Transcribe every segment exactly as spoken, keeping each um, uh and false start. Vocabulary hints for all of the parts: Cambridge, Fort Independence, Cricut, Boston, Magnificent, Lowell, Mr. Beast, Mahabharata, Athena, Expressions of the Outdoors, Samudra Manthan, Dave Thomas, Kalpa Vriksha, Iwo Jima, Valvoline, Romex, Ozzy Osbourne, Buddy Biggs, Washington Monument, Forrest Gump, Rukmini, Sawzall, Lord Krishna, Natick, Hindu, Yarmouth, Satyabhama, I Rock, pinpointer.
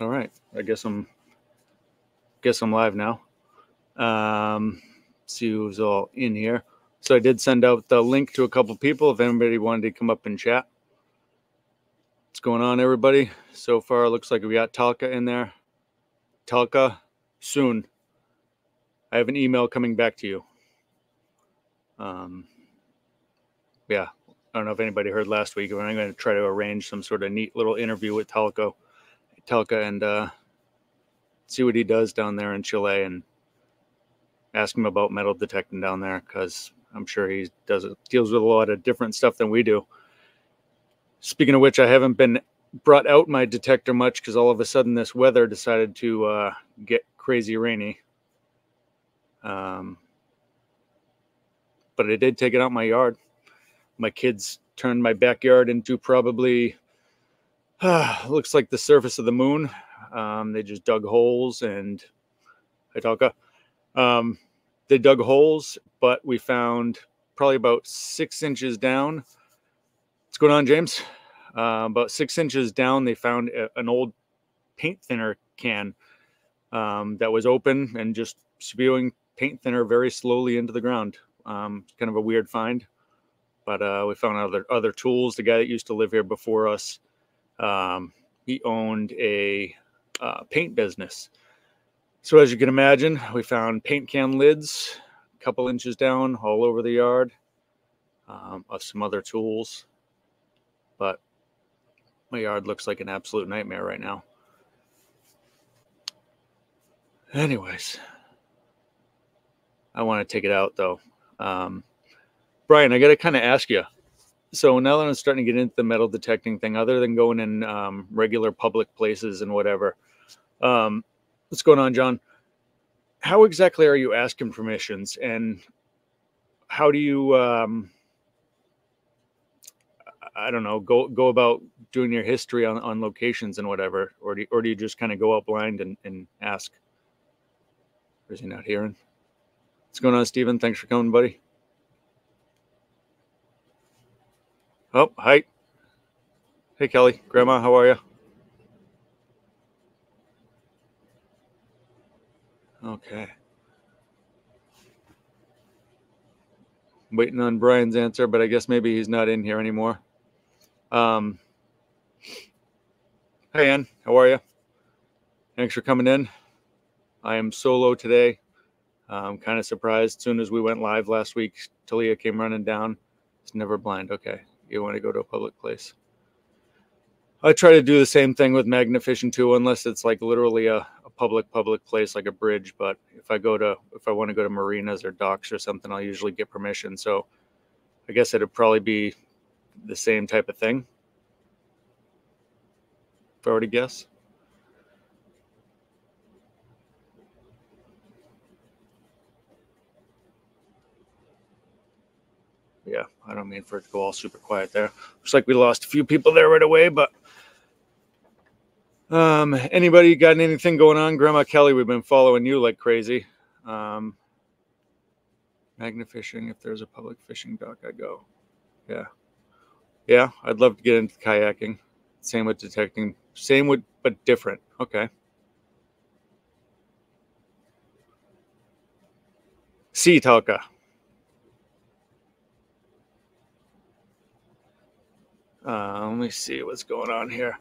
All right, I guess I'm guess I'm live now. Um, see who's all in here. So I did send out the link to a couple people if anybody wanted to come up and chat. What's going on, everybody? So far, it looks like we got Talca in there. Talca, soon. I have an email coming back to you. Um, yeah, I don't know if anybody heard last week, but I'm going to try to arrange some sort of neat little interview with Talca, Talca and uh, see what he does down there in Chile and ask him about metal detecting down there, because I'm sure he does it, deals with a lot of different stuff than we do. Speaking of which, I haven't been brought out my detector much because all of a sudden this weather decided to uh, get crazy rainy. Um, but I did take it out my yard. My kids turned my backyard into probably, uh, looks like the surface of the moon. Um, they just dug holes and I talk up. Um, they dug holes, but we found probably about six inches down. What's going on, James? Uh, about six inches down, they found a, an old paint thinner can um, that was open and just spewing paint thinner very slowly into the ground. Um, kind of a weird find, but uh, we found other other tools. The guy that used to live here before us, um, he owned a uh, paint business. So as you can imagine, we found paint can lids a couple inches down all over the yard, um, of some other tools. But my yard looks like an absolute nightmare right now. Anyways, I want to take it out, though. Um, Brian, I got to kind of ask you. So now that I'm starting to get into the metal detecting thing, other than going in um, regular public places and whatever, um, what's going on, John? How exactly are you asking permissions? And how do you, um, I don't know, go go about doing your history on, on locations and whatever? Or do you, or do you just kind of go out blind and, and ask? Or is he not hearing? What's going on, Steven? Thanks for coming, buddy. Oh, hi. Hey, Kelly. Grandma, how are you? Okay. I'm waiting on Brian's answer, but I guess maybe he's not in here anymore. Um, hey, Ann. How are you? Thanks for coming in. I am solo today. I'm kind of surprised. As soon as we went live last week, Talia came running down. It's never blind. Okay. You want to go to a public place. I try to do the same thing with Magnificent too, unless it's like literally a, a public, public place, like a bridge. But if I go to, if I want to go to marinas or docks or something, I'll usually get permission. So I guess it'd probably be the same type of thing, if I were to guess. Yeah, I don't mean for it to go all super quiet there. Looks like we lost a few people there right away, but um, anybody got anything going on? Grandma Kelly, we've been following you like crazy. Um, Magna fishing, if there's a public fishing dock, I go. Yeah. Yeah, I'd love to get into kayaking. Same with detecting. Same with, but different. Okay. See, Talca. Uh, let me see what's going on here.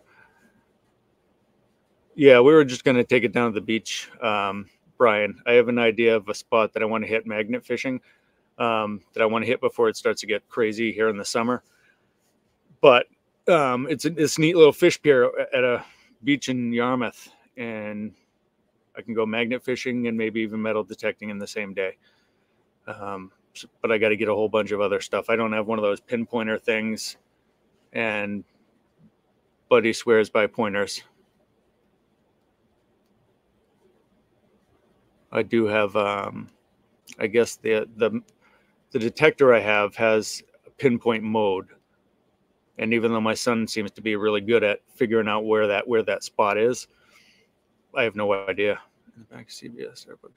Yeah, we were just going to take it down to the beach, um, Brian. I have an idea of a spot that I want to hit magnet fishing, um, that I want to hit before it starts to get crazy here in the summer. But um, it's this neat little fish pier at a beach in Yarmouth, and I can go magnet fishing and maybe even metal detecting in the same day. Um, but I got to get a whole bunch of other stuff. I don't have one of those pinpointer things. And Buddy swears by pointers. I do have, um, I guess the, the the detector I have has pinpoint mode. And even though my son seems to be really good at figuring out where that where that spot is, I have no idea. In the back of C V S, there, but.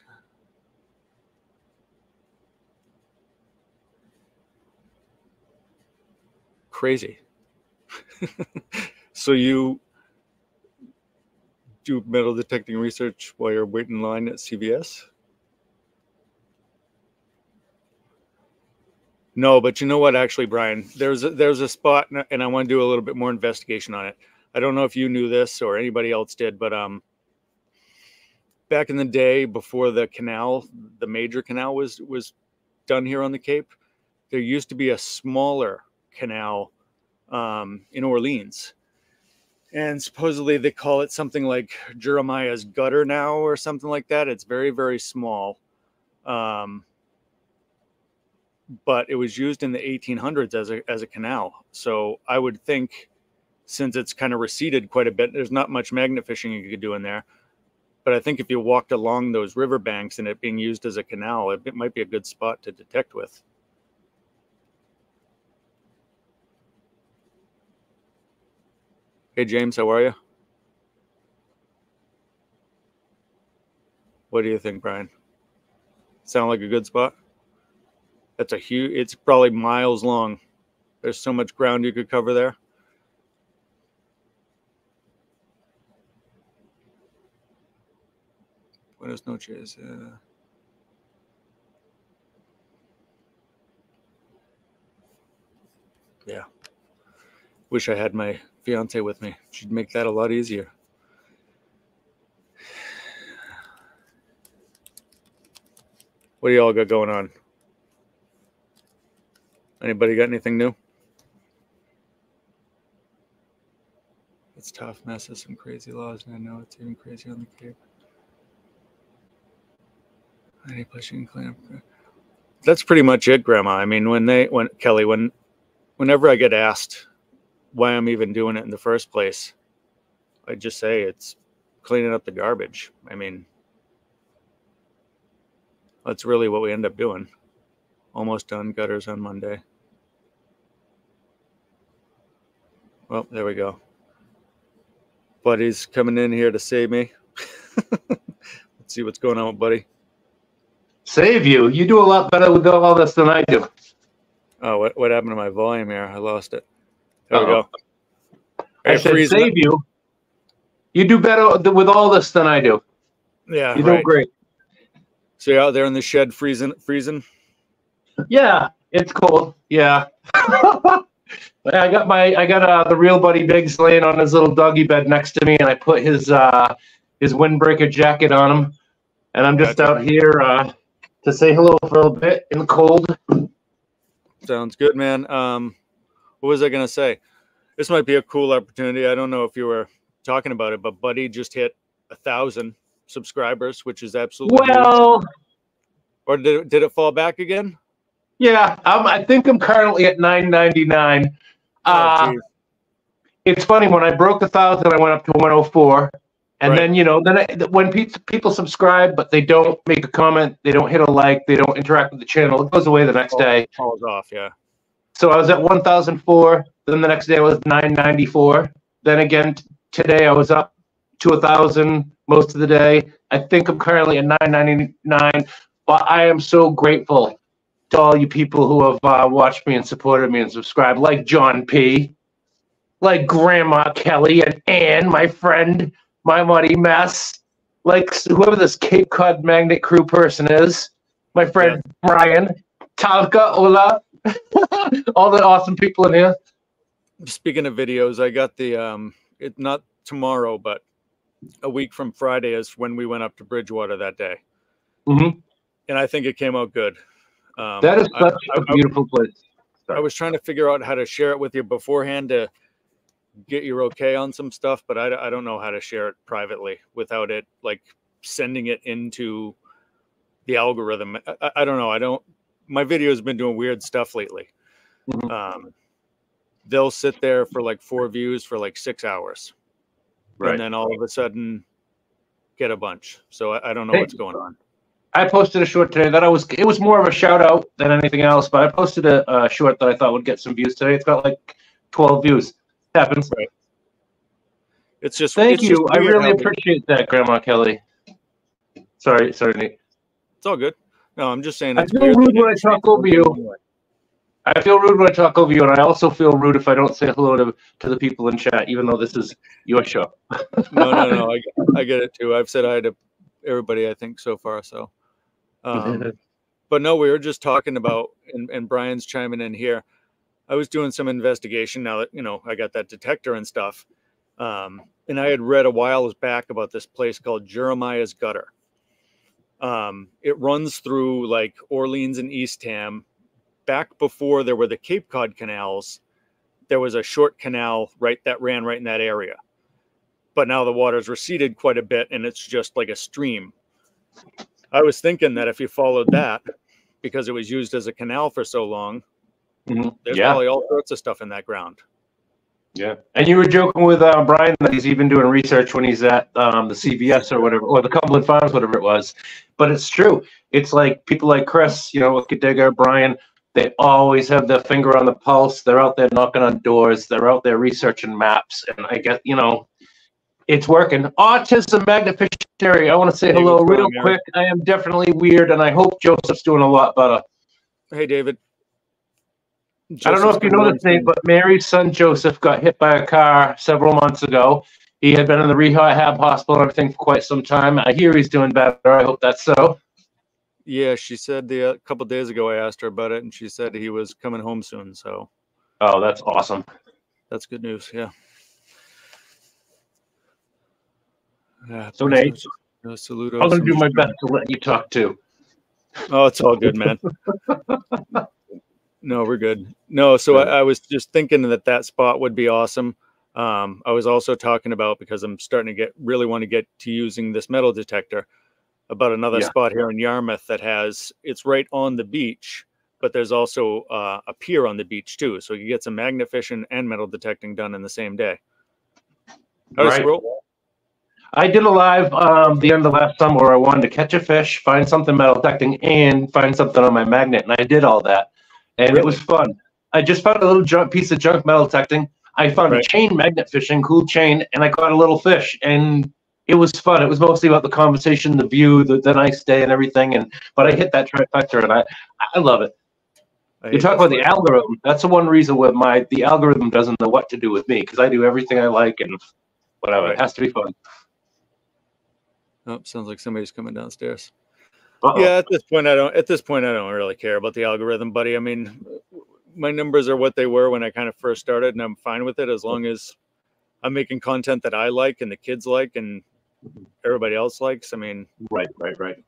Crazy. So you do metal detecting research while you're waiting in line at C V S? No, but you know what, actually, Brian, there's a, there's a spot, and I want to do a little bit more investigation on it. I don't know if you knew this or anybody else did, but um, back in the day before the canal, the major canal was was done here on the Cape, there used to be a smaller canal um, in Orleans. And supposedly they call it something like Jeremiah's Gutter now or something like that. It's very, very small. Um, but it was used in the eighteen hundreds as a, as a canal. So I would think, since it's kind of receded quite a bit, there's not much magnet fishing you could do in there. But I think if you walked along those riverbanks and it being used as a canal, it, it might be a good spot to detect with. Hey, James, how are you? What do you think, Brian? Sound like a good spot? That's a huge, it's probably miles long. There's so much ground you could cover there. Buenas noches. Uh... Yeah. Wish I had my fiance with me. She'd make that a lot easier. What do y'all got going on? Anybody got anything new? It's tough, mess of some crazy laws, and I know it's even crazy on the Cape. Any place you can clean up. That's pretty much it, Grandma. I mean, when they, when Kelly, when, whenever I get asked why I'm even doing it in the first place, I just say it's cleaning up the garbage. I mean, that's really what we end up doing. Almost done, gutters on Monday. Well, there we go. Buddy's coming in here to save me. Let's see what's going on with Buddy. Save you? You do a lot better with all this than I do. Oh, what, what happened to my volume here? I lost it. There we go. I said save you. You do better with all this than I do. Yeah, you do great. So you're out there in the shed freezing, freezing. Yeah, it's cold. Yeah, I got my I got uh, the real Buddy Biggs laying on his little doggy bed next to me, and I put his uh, his windbreaker jacket on him, and I'm just gotcha. out here uh, to say hello for a little bit in the cold. Sounds good, man. Um. What was I going to say? This might be a cool opportunity. I don't know if you were talking about it, but Buddy just hit a thousand subscribers, which is absolutely well. Amazing. Or did it, did it fall back again? Yeah, I'm, I think I'm currently at nine ninety-nine. Oh, uh, it's funny, when I broke the thousand, I went up to one oh four, and right. then you know, then I, when pe people subscribe but they don't make a comment, they don't hit a like, they don't interact with the channel, it goes away the next day. It falls off, yeah. So I was at one thousand four, then the next day I was nine ninety-four. Then again, t today I was up to one thousand most of the day. I think I'm currently at nine ninety-nine, but I am so grateful to all you people who have uh, watched me and supported me and subscribed, like John P., like Grandma Kelly and Ann, my friend, my muddy mess, like whoever this Cape Cod Magnet Crew person is, my friend yeah. Brian, Talca, Ola, all the awesome people in here. Speaking of videos, I got the um it's not tomorrow, but a week from Friday is when we went up to Bridgewater that day. Mm-hmm. And I think it came out good. Um, that is such I, a I, beautiful I, place. Sorry. I was trying to figure out how to share it with you beforehand to get your okay on some stuff, but I, I don't know how to share it privately without it like sending it into the algorithm. I, I don't know. I don't My video has been doing weird stuff lately. Mm-hmm. Um, they'll sit there for like four views for like six hours. Right. And then all of a sudden get a bunch. So I, I don't know hey, what's going on. I posted a short today that I was, it was more of a shout out than anything else, but I posted a, a short that I thought would get some views today. It's got like twelve views. It happens. Right. It's just, thank it's you. Just I really appreciate it. that, Grandma Kelly. Sorry. Sorry, Nate. It's all good. No, I'm just saying. I feel rude when I talk over you. I feel rude when I talk over you, and I also feel rude if I don't say hello to, to the people in chat, even though this is your show. no, no, no. I, I get it, too. I've said hi to everybody, I think, so far. So, um, But, no, we were just talking about, and, and Brian's chiming in here. I was doing some investigation now that, you know, I got that detector and stuff. Um, and I had read a while back about this place called Jeremiah's Gutter. Um, it runs through, like, Orleans and East Ham. Back before there were the Cape Cod canals, there was a short canal right that ran right in that area. But now the water's receded quite a bit, and it's just like a stream. I was thinking that if you followed that, because it was used as a canal for so long, mm-hmm. there's yeah. probably all sorts of stuff in that ground. Yeah. And you were joking with uh, Brian that he's even doing research when he's at um, the C V S or whatever, or the Cumberland Farms, whatever it was. But it's true. It's like people like Chris, you know, Wicked Digger, Brian, they always have their finger on the pulse. They're out there knocking on doors. They're out there researching maps. And I guess, you know, it's working. Autism Magnificent. I want to say David's hello real quick. Aaron. I am definitely weird, and I hope Joseph's doing a lot better. Hey, David. Joseph's I don't know if you know this name, but Mary's son Joseph got hit by a car several months ago. He had been in the rehab hospital and everything for quite some time. I hear he's doing better. I hope that's so. Yeah, she said the a couple of days ago I asked her about it, and she said he was coming home soon. So, oh, that's awesome. That's good news. Yeah. yeah so Nate, I'm gonna do my best to let you talk too. Oh, it's all good, man. No, we're good. No, so I, I was just thinking that that spot would be awesome. Um, I was also talking about, because I'm starting to get really want to get to using this metal detector, about another yeah. spot here in Yarmouth that has, it's right on the beach, but there's also uh, a pier on the beach too. So you get some magnification and metal detecting done in the same day. Right. I did a live um, the end of last summer where I wanted to catch a fish, find something metal detecting, and find something on my magnet. And I did all that. And really? It was fun. I just found a little junk piece of junk metal detecting. I found right. a chain magnet fishing, cool chain, and I caught a little fish. And it was fun. It was mostly about the conversation, the view, the, the nice day, and everything. And but I hit that trifecta, and I, I love it. I you talk about the algorithm. That's the one reason why my the algorithm doesn't know what to do with me, because I do everything I like and whatever. Right. It has to be fun. Oh, sounds like somebody's coming downstairs. Uh-oh. Yeah, at this point, I don't. At this point, I don't really care about the algorithm, buddy. I mean, my numbers are what they were when I kind of first started, and I'm fine with it as long as I'm making content that I like and the kids like and everybody else likes. I mean, right, right, right.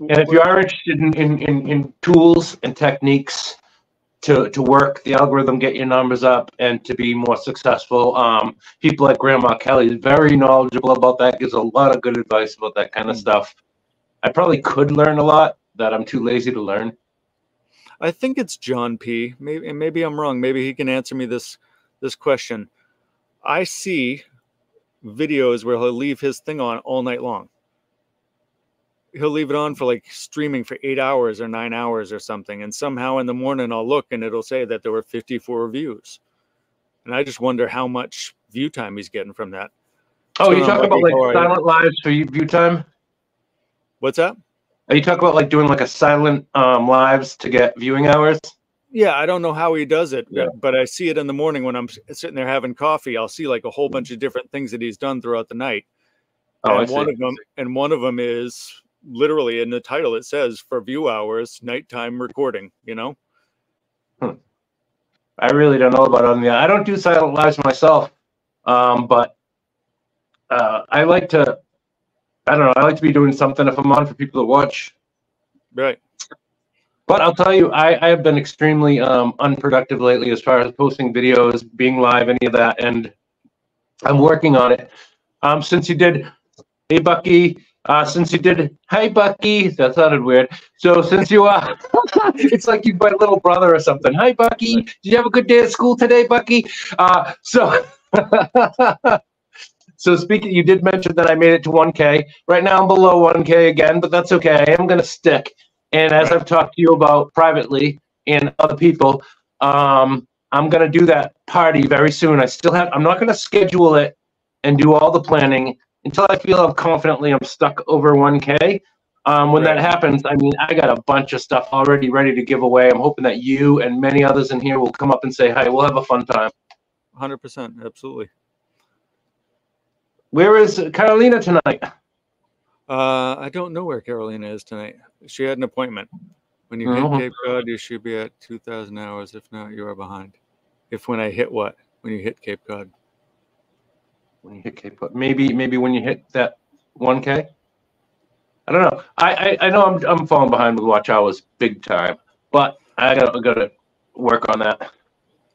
And if you are interested in, in, in, in tools and techniques to, to work the algorithm, get your numbers up and to be more successful, um, people like Grandma Kelly is very knowledgeable about that, gives a lot of good advice about that kind of stuff. I probably could learn a lot that I'm too lazy to learn. I think it's John P. Maybe, and maybe I'm wrong. Maybe he can answer me this, this question. I see videos where he'll leave his thing on all night long. He'll leave it on for like streaming for eight hours or nine hours or something. And somehow in the morning I'll look and it'll say that there were fifty-four views. And I just wonder how much view time he's getting from that. Oh, so you're talking about like silent lives for view time? What's that? Are you talking about like doing like a silent um, lives to get viewing hours? Yeah, I don't know how he does it, yeah. but I see it in the morning when I'm sitting there having coffee. I'll see like a whole bunch of different things that he's done throughout the night. Oh, and I see. One of them, and one of them is literally in the title. It says for view hours, nighttime recording. You know, hmm. I really don't know about on the. I don't do silent lives myself, um, but uh, I like to. I don't know. I like to be doing something if I'm on for people to watch. Right. But I'll tell you, I, I have been extremely um, unproductive lately as far as posting videos, being live, any of that, and I'm working on it. Um, since you did, hey, Bucky, uh, since you did, hi, Bucky, that sounded weird. So since you are, uh, it's like you're my little brother or something. Hi, Bucky, did you have a good day at school today, Bucky? Uh, so, so speaking, you did mention that I made it to one K. Right now I'm below one K again, but that's okay. I am going to stick. And as I've talked to you about privately and other people, um, I'm going to do that party very soon. I still have, I'm not going to schedule it and do all the planning until I feel confidently I'm stuck over one K. Um, when right. that happens, I mean, I got a bunch of stuff already ready to give away. I'm hoping that you and many others in here will come up and say, hey, we'll have a fun time. one hundred percent. Absolutely. Where is Carolina tonight? Uh, I don't know where Carolina is tonight. She had an appointment. When you hit Cape Cod, you should be at two thousand hours. If not, you are behind. If when I hit what? When you hit Cape Cod. When you hit Cape Cod. Maybe, maybe when you hit that one K? I don't know. I, I, I know I'm, I'm falling behind with watch hours big time, but I got to work on that.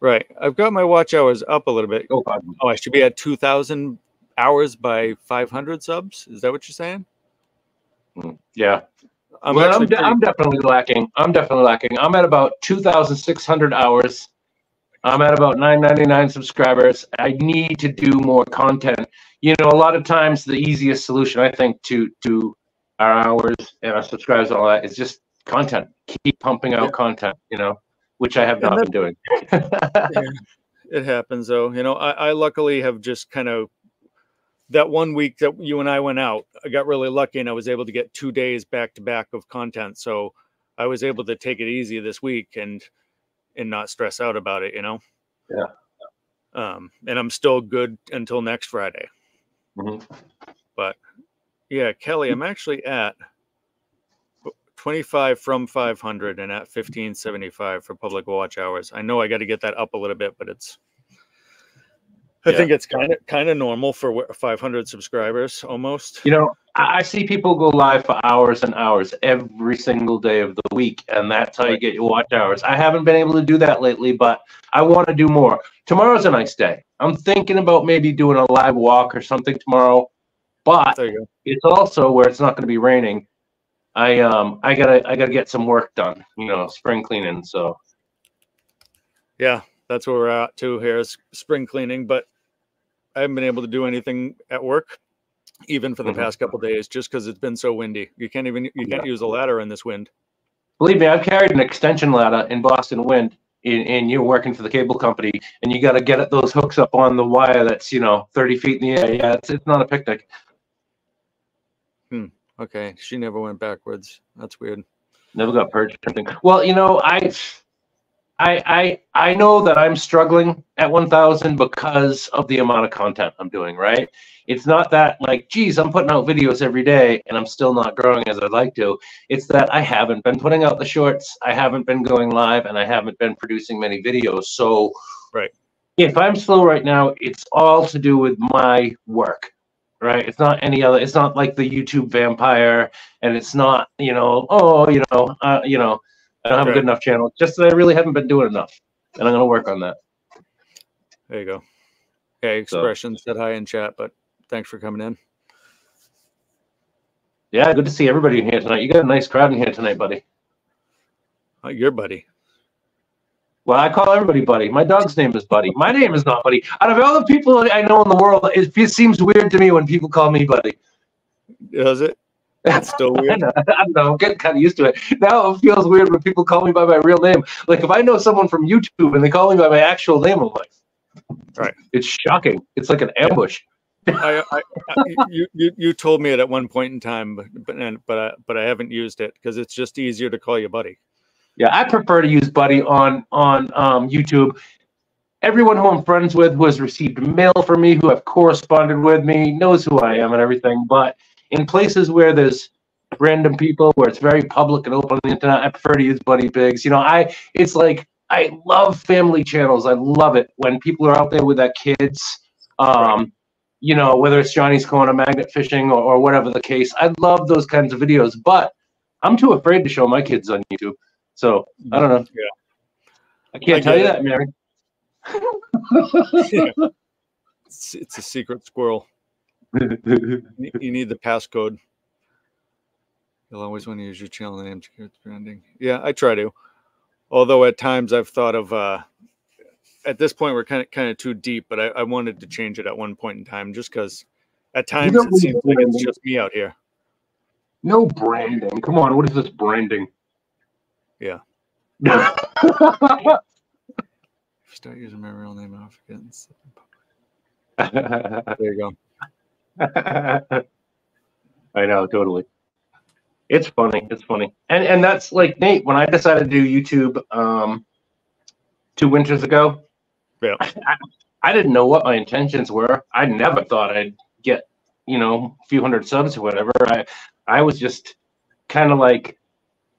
Right. I've got my watch hours up a little bit. Oh, oh I should be at two thousand hours by five hundred subs. Is that what you're saying? Yeah. I'm, well, I'm, de I'm definitely lacking. I'm definitely lacking. I'm at about two thousand six hundred hours. I'm at about nine ninety-nine subscribers. I need to do more content. You know, a lot of times the easiest solution, I think, to to our hours and our subscribers and all that is just content. Keep pumping out yeah. content, you know, which I have not been doing. Yeah, it happens, though. You know, I, I luckily have just kind of, that one week that you and I went out, I got really lucky and I was able to get two days back to back of content. So I was able to take it easy this week and and not stress out about it, you know? Yeah. Um, and I'm still good until next Friday. Mm-hmm. But yeah, Kelly, I'm actually at twenty-five from five hundred and at fifteen seventy-five for public watch hours. I know I got to get that up a little bit, but it's, I yeah. think it's kind of kind of normal for five hundred subscribers almost. You know, I see people go live for hours and hours every single day of the week, and that's how you get your watch hours. I haven't been able to do that lately, but I want to do more. Tomorrow's a nice day. I'm thinking about maybe doing a live walk or something tomorrow, but it's also where it's not going to be raining. I um I gotta I gotta get some work done. You know, spring cleaning. So yeah, that's where we're at too. Here is spring cleaning, but I haven't been able to do anything at work, even for the mm-hmm. past couple of days, just because it's been so windy. You can't even you can't yeah. use a ladder in this wind. Believe me, I've carried an extension ladder in Boston wind, and, and you're working for the cable company, and you got to get those hooks up on the wire that's you know thirty feet in the air. Yeah, it's it's not a picnic. Hmm. Okay, she never went backwards. That's weird. Never got purged. Well, you know, I. I, I I know that I'm struggling at one thousand because of the amount of content I'm doing, right? It's not that like, geez, I'm putting out videos every day and I'm still not growing as I'd like to. It's that I haven't been putting out the shorts, I haven't been going live, and I haven't been producing many videos. So right. if I'm slow right now, it's all to do with my work, right? It's not any other, it's not like the YouTube vampire, and it's not, you know, oh, you know, uh, you know, I don't have right. a good enough channel. Just that I really haven't been doing enough, and I'm going to work on that. There you go. Okay, Expression so. said hi in chat, but thanks for coming in. Yeah, good to see everybody in here tonight. You got a nice crowd in here tonight, buddy. Uh, your buddy. Well, I call everybody buddy. My dog's name is Buddy. My name is not Buddy. Out of all the people I know in the world, it, it seems weird to me when people call me Buddy. Does it? That's still weird. I don't know. I'm getting kind of used to it. Now it feels weird when people call me by my real name. Like if I know someone from YouTube and they call me by my actual name, I'm like, right. It's shocking. It's like an ambush. I, I, I, you, you, you told me it at one point in time, but but but I, but I haven't used it because it's just easier to call you buddy. Yeah, I prefer to use buddy on on um, YouTube. Everyone who I'm friends with, who has received mail from me, who have corresponded with me, knows who I am and everything, but. In places where there's random people, where it's very public and open on the internet, I prefer to use Buddy Biggs. You know, I it's like I love family channels. I love it when people are out there with their kids. Um, you know, whether it's Johnny's Corner, magnet fishing, or, or whatever the case. I love those kinds of videos, but I'm too afraid to show my kids on YouTube. So I don't know. Yeah. I can't I tell you it. that, Mary. yeah. it's, it's a secret squirrel. You need the passcode. You'll always want to use your channel name to get branding. Yeah, I try to. Although at times I've thought of uh at this point we're kind of kind of too deep, but I, I wanted to change it at one point in time just because at times no it seems branding. like it's just me out here. No branding. Come on, what is this branding? Yeah. Start using my real name off again. There you go. I know, totally. It's funny. It's funny. And and that's like, Nate, when I decided to do YouTube um, two winters ago, yeah. I, I didn't know what my intentions were. I never thought I'd get, you know, a few hundred subs or whatever. I, I was just kind of like,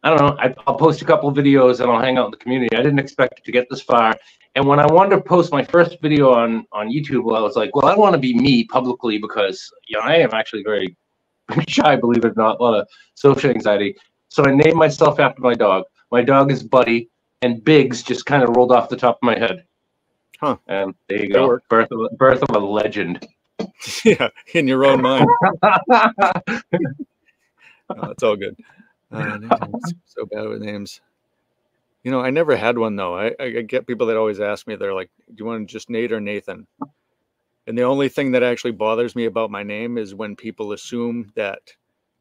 I don't know, I, I'll post a couple of videos and I'll hang out in the community. I didn't expect to get this far. And when I wanted to post my first video on, on YouTube, well, I was like, well, I want to be me publicly because, you know, I am actually very shy, believe it or not, a lot of social anxiety. So I named myself after my dog. My dog is Buddy, and Biggs just kind of rolled off the top of my head. Huh. And there you go. Birth of, birth of a legend. Yeah, in your own mind. No, it's all good. Uh, so bad with names. You know, I never had one, though. I, I get people that always ask me, they're like, do you want to just Nate or Nathan? And the only thing that actually bothers me about my name is when people assume that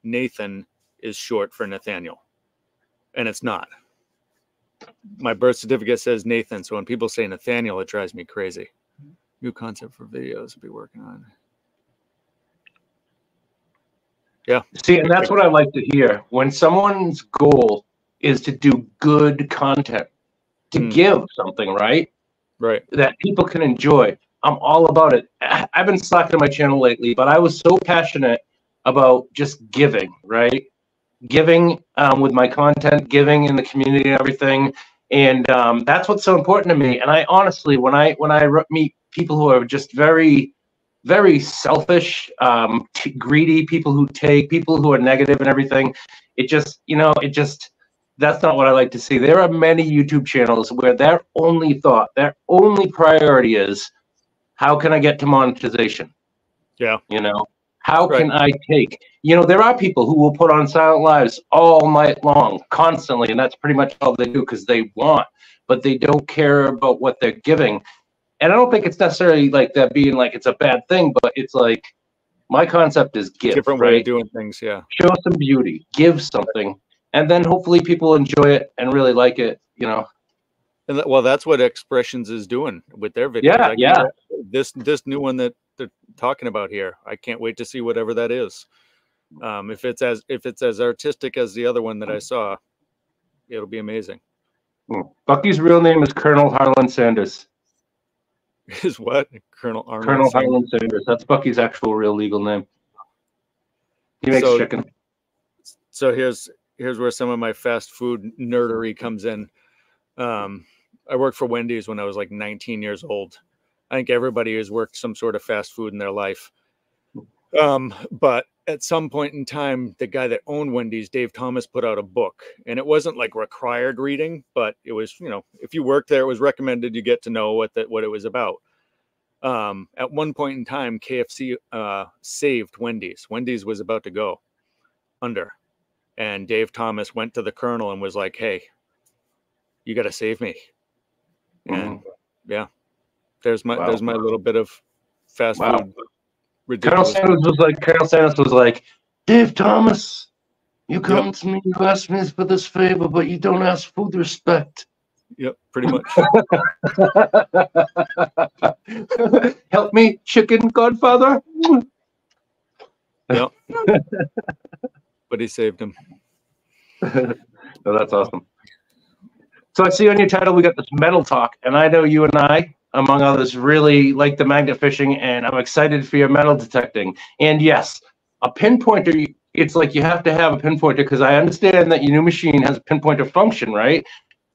Nathan is short for Nathaniel. And it's not. My birth certificate says Nathan. So when people say Nathaniel, it drives me crazy. New concept for videos to be working on. Yeah. See, and that's what I like to hear. When someone's goal is to do good content, to mm. give something, right? Right. That people can enjoy. I'm all about it. I've been slacking my channel lately, but I was so passionate about just giving, right? Giving um, with my content, giving in the community and everything. And um, that's what's so important to me. And I honestly, when I when I meet people who are just very, very selfish, um, t greedy, people who take, people who are negative and everything, it just, you know, it just, that's not what I like to see. There are many YouTube channels where their only thought, their only priority is, how can I get to monetization? Yeah. You know, how right. can I take, you know, there are people who will put on silent lives all night long, constantly, and that's pretty much all they do because they want, but they don't care about what they're giving. And I don't think it's necessarily like that being like it's a bad thing, but it's like my concept is give. Different right? way of doing things, yeah. Show some beauty, give something, and then hopefully people enjoy it and really like it, you know. And well, that's what Expressions is doing with their videos. Yeah, like, yeah. This this new one that they're talking about here, I can't wait to see whatever that is. Um, if it's as if it's as artistic as the other one that I saw, it'll be amazing. Mm. Bucky's real name is Colonel Harlan Sanders. Is what Colonel Arnold Colonel Sanders. Harlan Sanders? That's Bucky's actual real legal name. He makes so, chicken. So here's here's where some of my fast food nerdery comes in. Um, I worked for Wendy's when I was like nineteen years old. I think everybody has worked some sort of fast food in their life. Um, but at some point in time, the guy that owned Wendy's, Dave Thomas, put out a book, and it wasn't like required reading, but it was, you know, if you worked there, it was recommended you get to know what that, what it was about. Um, at one point in time, K F C, uh, saved Wendy's. Wendy's was about to go under, and Dave Thomas went to the Colonel and was like, hey, you got to save me. And mm-hmm. yeah, there's my, wow. there's my little bit of fast wow. food. Ridiculous. Colonel Sanders was like, Colonel Sanders was like, Dave Thomas, you come yep. to me, you ask me for this favor, but you don't ask for the respect. Yep. Pretty much. Help me, chicken godfather. Yep. But he saved him. Oh, that's awesome. So I see on your title, we got this metal talk, and I know you and I, among others, really like the magnet fishing, and I'm excited for your metal detecting. And yes, a pinpointer, it's like you have to have a pinpointer because I understand that your new machine has a pinpointer function, right?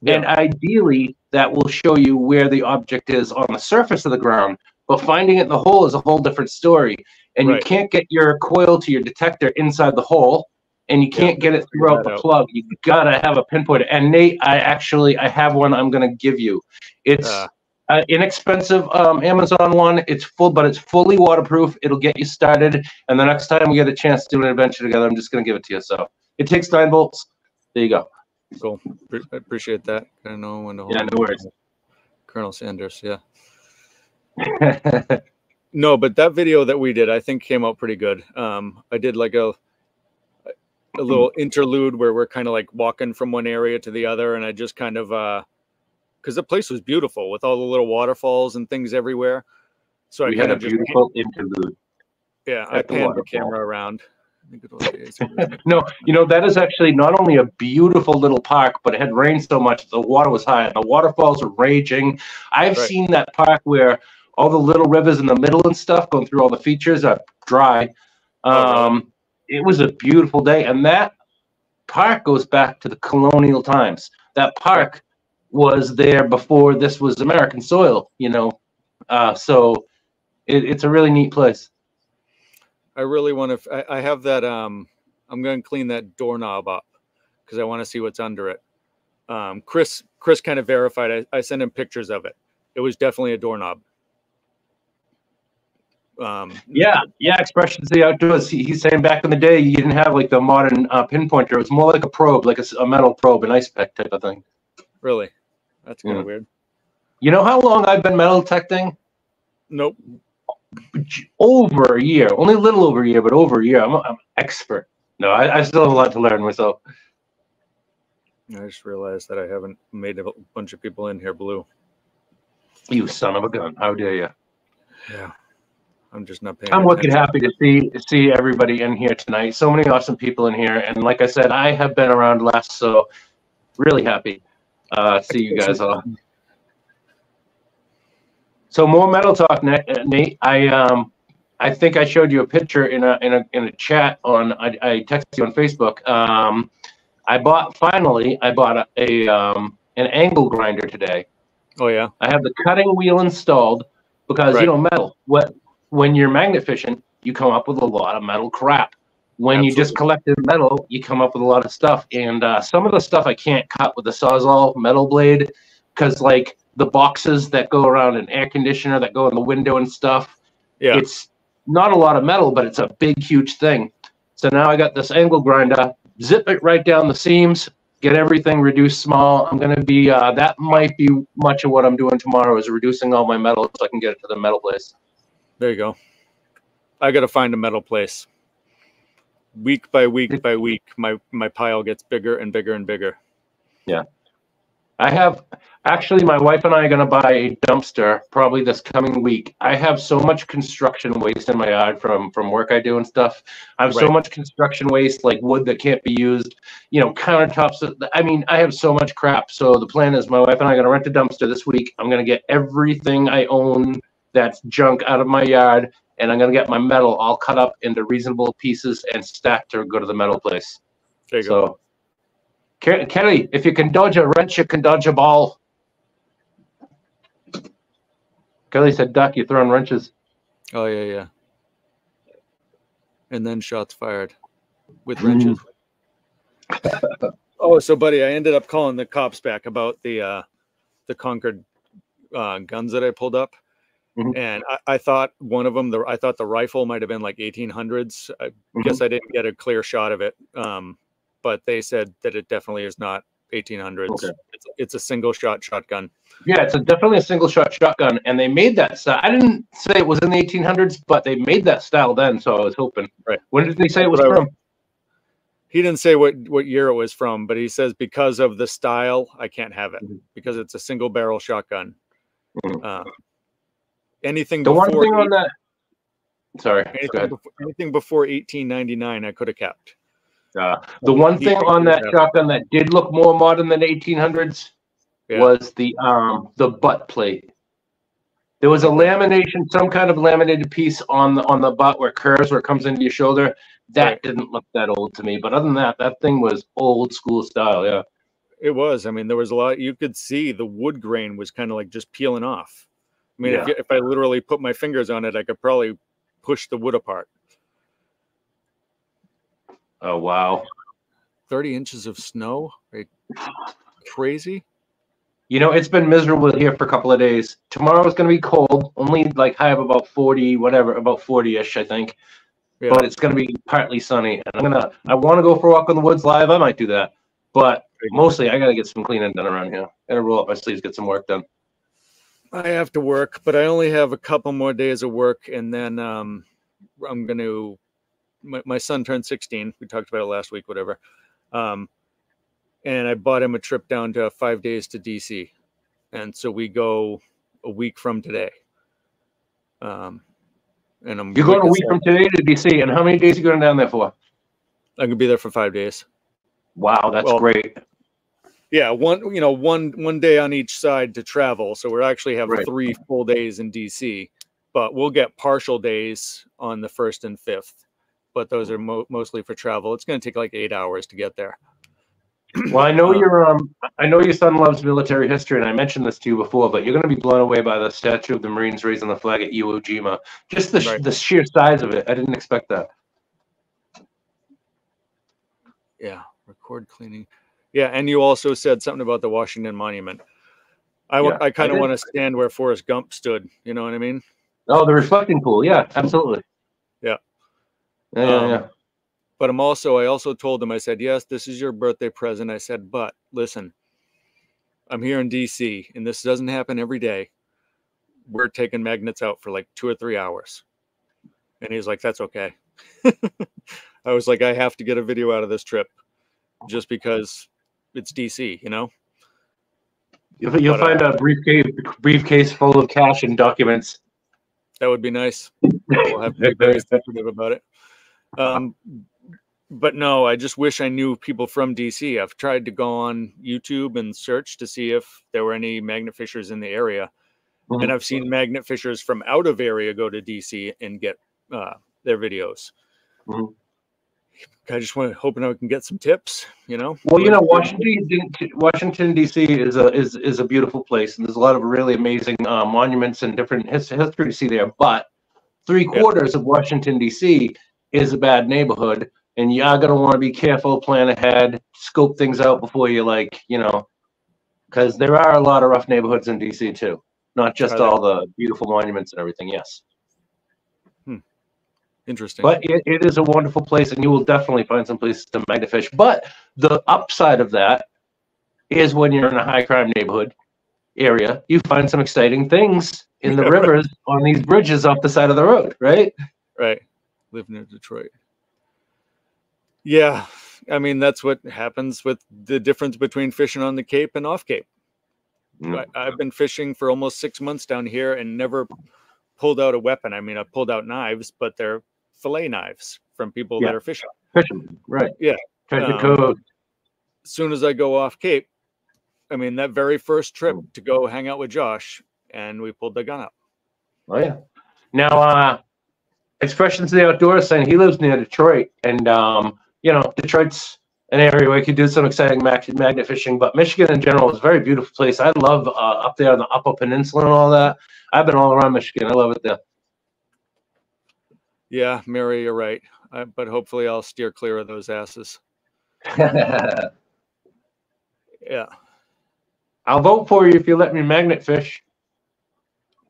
Yeah. And ideally, that will show you where the object is on the surface of the ground, but finding it in the hole is a whole different story. And right. you can't get your coil to your detector inside the hole. And you can't yeah, get it throughout the out. plug. You've got to have a pinpointer. And Nate, I actually, I have one I'm going to give you. It's uh, an inexpensive um, Amazon one. It's full, but it's fully waterproof. It'll get you started. And the next time we get a chance to do an adventure together, I'm just going to give it to you. So it takes nine bolts. There you go. Cool. I appreciate that. I know when to hold yeah, no worries. Colonel Sanders, yeah. No, but that video that we did, I think came out pretty good. Um, I did like a... a little interlude where we're kind of like walking from one area to the other. And I just kind of, uh, cause the place was beautiful with all the little waterfalls and things everywhere. So we I had a beautiful just, interlude. Yeah. I panned the, the camera around the good old days. No, you know, that is actually not only a beautiful little park, but it had rained so much the water was high and the waterfalls were raging. I've right. seen that park where all the little rivers in the middle and stuff going through all the features are dry. Um, it was a beautiful day, and that park goes back to the colonial times. That park was there before this was American soil, you know. Uh, so it, it's a really neat place. I really want to. I, I have that. Um, I'm going to clean that doorknob up because I want to see what's under it. Um, Chris, Chris kind of verified. I, I sent him pictures of it. It was definitely a doorknob. Um, yeah, yeah. Expressions of the outdoors. He, he's saying back in the day, you didn't have like the modern uh, pinpointer. It was more like a probe, like a, a metal probe, an ice pick type of thing. Really? That's kind of yeah. weird. You know how long I've been metal detecting? Nope. Over a year. Only a little over a year, but over a year. I'm, I'm an expert. No, I, I still have a lot to learn myself. I just realized that I haven't made a bunch of people in here blue. You son of a gun. How dare you? Yeah. I'm just not paying attention. I'm looking happy to see see everybody in here tonight. So many awesome people in here, and like I said, I have been around less, so really happy uh, to see you guys all. So more metal talk, Nate. I um, I think I showed you a picture in a in a in a chat on. I, I texted you on Facebook. Um, I bought finally. I bought a, a um an angle grinder today. Oh yeah. I have the cutting wheel installed because right. you know metal. What When you're magnet fishing, you come up with a lot of metal crap. When Absolutely. You just collected metal, you come up with a lot of stuff. And uh, some of the stuff I can't cut with the Sawzall metal blade because, like, the boxes that go around an air conditioner that go in the window and stuff, yeah. it's not a lot of metal, but it's a big, huge thing. So now I got this angle grinder. Zip it right down the seams. Get everything reduced small. I'm going to be uh, – that might be much of what I'm doing tomorrow is reducing all my metal so I can get it to the metal place. There you go. I got to find a metal place. Week by week by week, my, my pile gets bigger and bigger and bigger. Yeah. I have, actually, my wife and I are going to buy a dumpster probably this coming week. I have so much construction waste in my yard from, from work I do and stuff. I have right. so much construction waste, like wood that can't be used, you know, countertops. I mean, I have so much crap. So the plan is my wife and I are going to rent a dumpster this week. I'm going to get everything I own that's junk out of my yard, and I'm going to get my metal all cut up into reasonable pieces and stacked or go to the metal place. There you so, go. Kelly, if you can dodge a wrench, you can dodge a ball. Kelly said, Doc, you're throwing wrenches. Oh, yeah, yeah. And then shots fired with wrenches. Oh, so, buddy, I ended up calling the cops back about the, uh, the Concord uh, guns that I pulled up. Mm-hmm. And I, I thought one of them, the, I thought the rifle might have been like eighteen hundreds. I mm-hmm. guess I didn't get a clear shot of it, um, but they said that it definitely is not eighteen hundreds. Okay. It's, it's a single shot shotgun. Yeah, it's a, definitely a single shot shotgun, and they made that style. I didn't say it was in the eighteen hundreds, but they made that style then, so I was hoping. Right. When did they say it was from? He didn't say what, what year it was from, but he says because of the style, I can't have it mm-hmm. because it's a single barrel shotgun. Mm-hmm. Um, Anything the before one thing on that, sorry, anything before, anything before eighteen ninety-nine, I could have kept. Uh, the one thing on that shotgun that did look more modern than eighteen hundreds yeah. was the um the butt plate. There was a lamination, some kind of laminated piece on the on the butt where it curves, where it comes into your shoulder. That right. didn't look that old to me, but other than that, that thing was old school style. Yeah, it was. I mean, there was a lot. You could see the wood grain was kind of like just peeling off. I mean, yeah. if, if I literally put my fingers on it, I could probably push the wood apart. Oh, wow. thirty inches of snow? Right? Crazy. You know, it's been miserable here for a couple of days. Tomorrow is going to be cold. Only like high of about forty, whatever, about forty-ish, I think. Yeah. But it's going to be partly sunny. And I'm going to, I want to go for a walk in the woods live. I might do that. But mostly I got to get some cleaning done around here. Got to roll up my sleeves, get some work done. I have to work, but I only have a couple more days of work, and then um, I'm going to my, – my son turned sixteen. We talked about it last week, whatever. Um, and I bought him a trip down to five days to D C, and so we go a week from today. Um, and I'm You're going a week from today to D C, and how many days are you going down there for? I'm gonna be there for five days. Wow, that's well, great. Yeah, one you know one one day on each side to travel, so we're actually have right. three full days in D C, but we'll get partial days on the first and fifth. But those are mo mostly for travel. It's gonna take like eight hours to get there. Well, I know um, your um, I know your son loves military history, and I mentioned this to you before. But you're going to be blown away by the statue of the Marines raising the flag at Iwo Jima. Just the right. the sheer size of it. I didn't expect that. Yeah, record cleaning. Yeah, and you also said something about the Washington Monument. I yeah, I kind of want to stand where Forrest Gump stood. You know what I mean? Oh, the reflecting pool. Yeah, absolutely. Yeah. Yeah. Yeah. Um, yeah. But I'm also, I also told them, I said, yes, this is your birthday present. I said, but listen, I'm here in D C and this doesn't happen every day. We're taking magnets out for like two or three hours. And he's like, that's okay. I was like, I have to get a video out of this trip just because it's D C, you know? You'll, you'll but, find uh, a briefcase, briefcase full of cash and documents. That would be nice. We'll have to be very sensitive about it. Um, But no, I just wish I knew people from D C. I've tried to go on YouTube and search to see if there were any magnet fishers in the area. Mm-hmm. And I've seen magnet fishers from out of area go to D C and get uh, their videos. Mm-hmm. I just want to hoping I can get some tips, you know? Well, you know, Washington, Washington D C is a, is, is a beautiful place. And there's a lot of really amazing uh, monuments and different his history to see there. But three quarters yeah. of Washington, D C is a bad neighborhood. And you're going to want to be careful, plan ahead, scope things out before you, like, you know, because there are a lot of rough neighborhoods in D C too, not just all the beautiful monuments and everything. Yes. Hmm. Interesting. But it, it is a wonderful place, and you will definitely find some places to magnet fish. But the upside of that is when you're in a high crime neighborhood area, you find some exciting things in the rivers on these bridges off the side of the road, right? Right. Live near Detroit. Yeah, I mean, that's what happens with the difference between fishing on the Cape and off Cape. Mm. I, I've been fishing for almost six months down here and never pulled out a weapon. I mean, I pulled out knives, but they're fillet knives from people yeah. that are fishing. Fishing, right. Yeah. Um, code. As soon as I go off Cape, I mean, that very first trip to go hang out with Josh, and we pulled the gun up. Oh, yeah. Now, uh, Expressions of the Outdoors saying he lives near Detroit, and um, you know, Detroit's an area where you could do some exciting mag magnet fishing, but Michigan in general is a very beautiful place. I love uh, up there on the Upper Peninsula and all that. I've been all around Michigan. I love it there. Yeah, Mary, you're right. I, but hopefully I'll steer clear of those asses. Yeah. I'll vote for you if you let me magnet fish.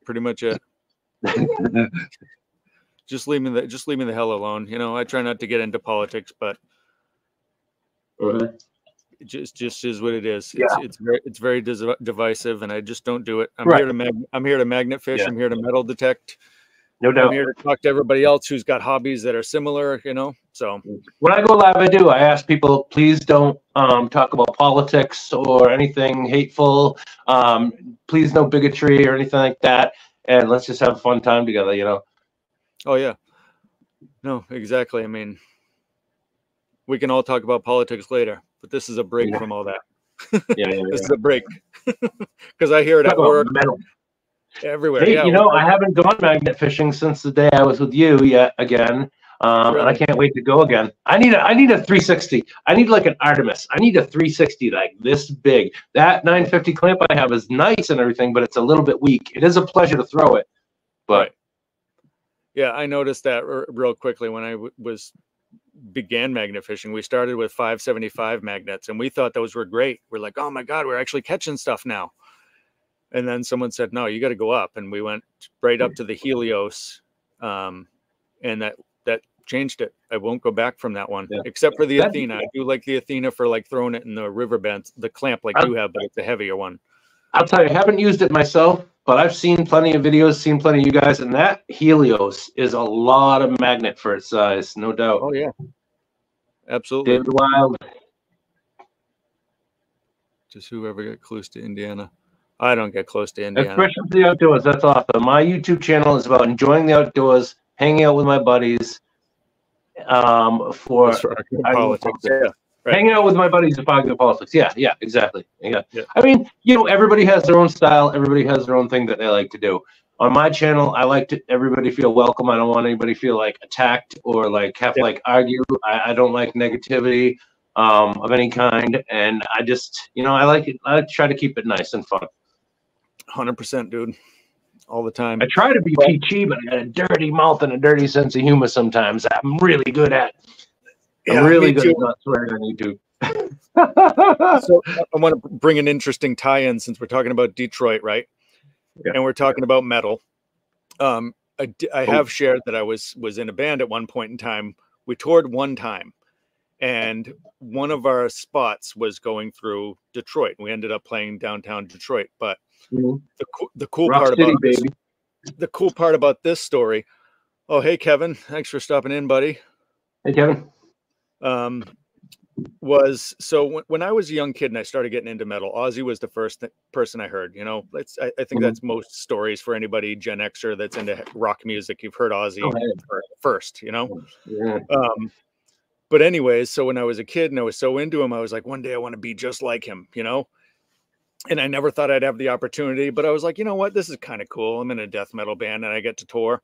Pretty much it. Just leave me the just leave me the hell alone. You know, I try not to get into politics, but mm-hmm. it just just is what it is. Yeah. It's, it's very it's very divisive, and I just don't do it. I'm right. here to mag I'm here to magnet fish. Yeah. I'm here to metal detect. No doubt. I'm here to talk to everybody else who's got hobbies that are similar. You know, so when I go live, I do. I ask people, please don't um, talk about politics or anything hateful. Um, please no bigotry or anything like that, and let's just have a fun time together. You know. Oh, yeah. No, exactly. I mean, we can all talk about politics later, but this is a break yeah. from all that. Yeah, yeah, yeah. This is a break. Because I hear it talk at work. Metal. Everywhere. Hey, yeah, you know, I haven't gone magnet fishing since the day I was with you yet again. Um, really? And I can't wait to go again. I need, a, I need a three sixty. I need like an Artemis. I need a three sixty like this big. That nine fifty clamp I have is nice and everything, but it's a little bit weak. It is a pleasure to throw it, but... Yeah, I noticed that r real quickly when I w was began magnet fishing. We started with five seventy-five magnets, and we thought those were great. We're like, oh, my God, we're actually catching stuff now. And then someone said, no, you got to go up. And we went right up to the Helios, um, and that, that changed it. I won't go back from that one, yeah. except for the That'd Athena. I do like the Athena for, like, throwing it in the riverbends, the clamp like I'll, you have, but it's a heavier one. I'll tell you, I haven't used it myself. But I've seen plenty of videos, seen plenty of you guys, and that Helios is a lot of magnet for its size, no doubt. Oh, yeah. Absolutely. David Wild. Just whoever got close to Indiana. I don't get close to Indiana. Expressions of the Outdoors, that's awesome. My YouTube channel is about enjoying the outdoors, hanging out with my buddies, um, for politics. I, yeah. Right. Hanging out with my buddies at Pocket Politics. Yeah, yeah, exactly. Yeah. yeah. I mean, you know, everybody has their own style. Everybody has their own thing that they like to do. On my channel, I like to everybody feel welcome. I don't want anybody to feel like attacked or like have to yeah. like argue. I, I don't like negativity um, of any kind. And I just, you know, I like it. I try to keep it nice and fun. one hundred percent, dude. All the time. I try to be P G, but I got a dirty mouth and a dirty sense of humor sometimes. I'm really good at it. I'm yeah, really good at not swearing on YouTube. So I want to bring an interesting tie-in since we're talking about Detroit, right? Yeah. And we're talking about metal. Um, I, I have shared that I was was in a band at one point in time. We toured one time, and one of our spots was going through Detroit. We ended up playing downtown Detroit. But mm-hmm. the the cool Rock part City, about baby. This, the cool part about this story. Oh, hey Kevin, thanks for stopping in, buddy. Hey Kevin. Um, was so when, when I was a young kid and I started getting into metal, Ozzy was the first th person I heard, you know, it's, I, I think mm-hmm. that's most stories for anybody Gen Xer that's into rock music. You've heard Ozzy oh, hey. first, you know? Yeah. Um, but anyways, so when I was a kid and I was so into him, I was like, one day I want to be just like him, you know? And I never thought I'd have the opportunity, but I was like, you know what, this is kind of cool. I'm in a death metal band and I get to tour.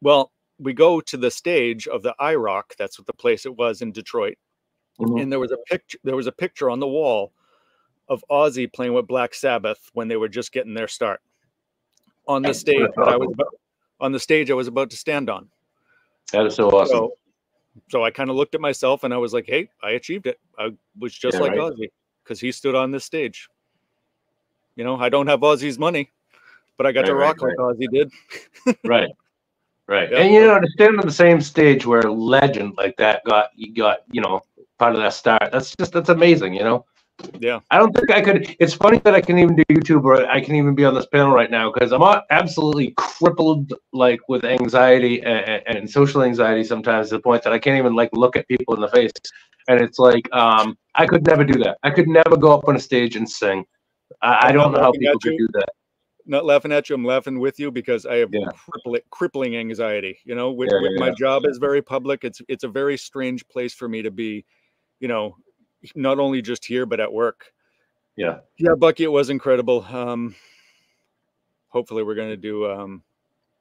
Well, we go to the stage of the I rock. That's what the place it was in Detroit. Mm-hmm. And there was a picture, there was a picture on the wall of Ozzy playing with Black Sabbath when they were just getting their start on the stage. That I was about, on the stage I was about to stand on. That is so awesome. So, so I kind of looked at myself and I was like, hey, I achieved it. I was just yeah, like right. Ozzy because he stood on this stage. You know, I don't have Ozzy's money, but I got right, to rock right, like right. Ozzy did. Right. Right, yep. And you know, to stand on the same stage where a legend like that got you got you know part of that start. That's just that's amazing, you know. Yeah, I don't think I could. It's funny that I can even do YouTube or I can even be on this panel right now because I'm absolutely crippled like with anxiety and, and social anxiety sometimes to the point that I can't even like look at people in the face. And it's like um, I could never do that. I could never go up on a stage and sing. I, I don't know how people could do that. Not laughing at you, I'm laughing with you because I have yeah. crippling, crippling anxiety, you know, with, yeah, yeah, with my yeah. job is very public. It's, it's a very strange place for me to be, you know, not only just here, but at work. Yeah. Yeah. Bucky, it was incredible. Um, hopefully we're going to do, um,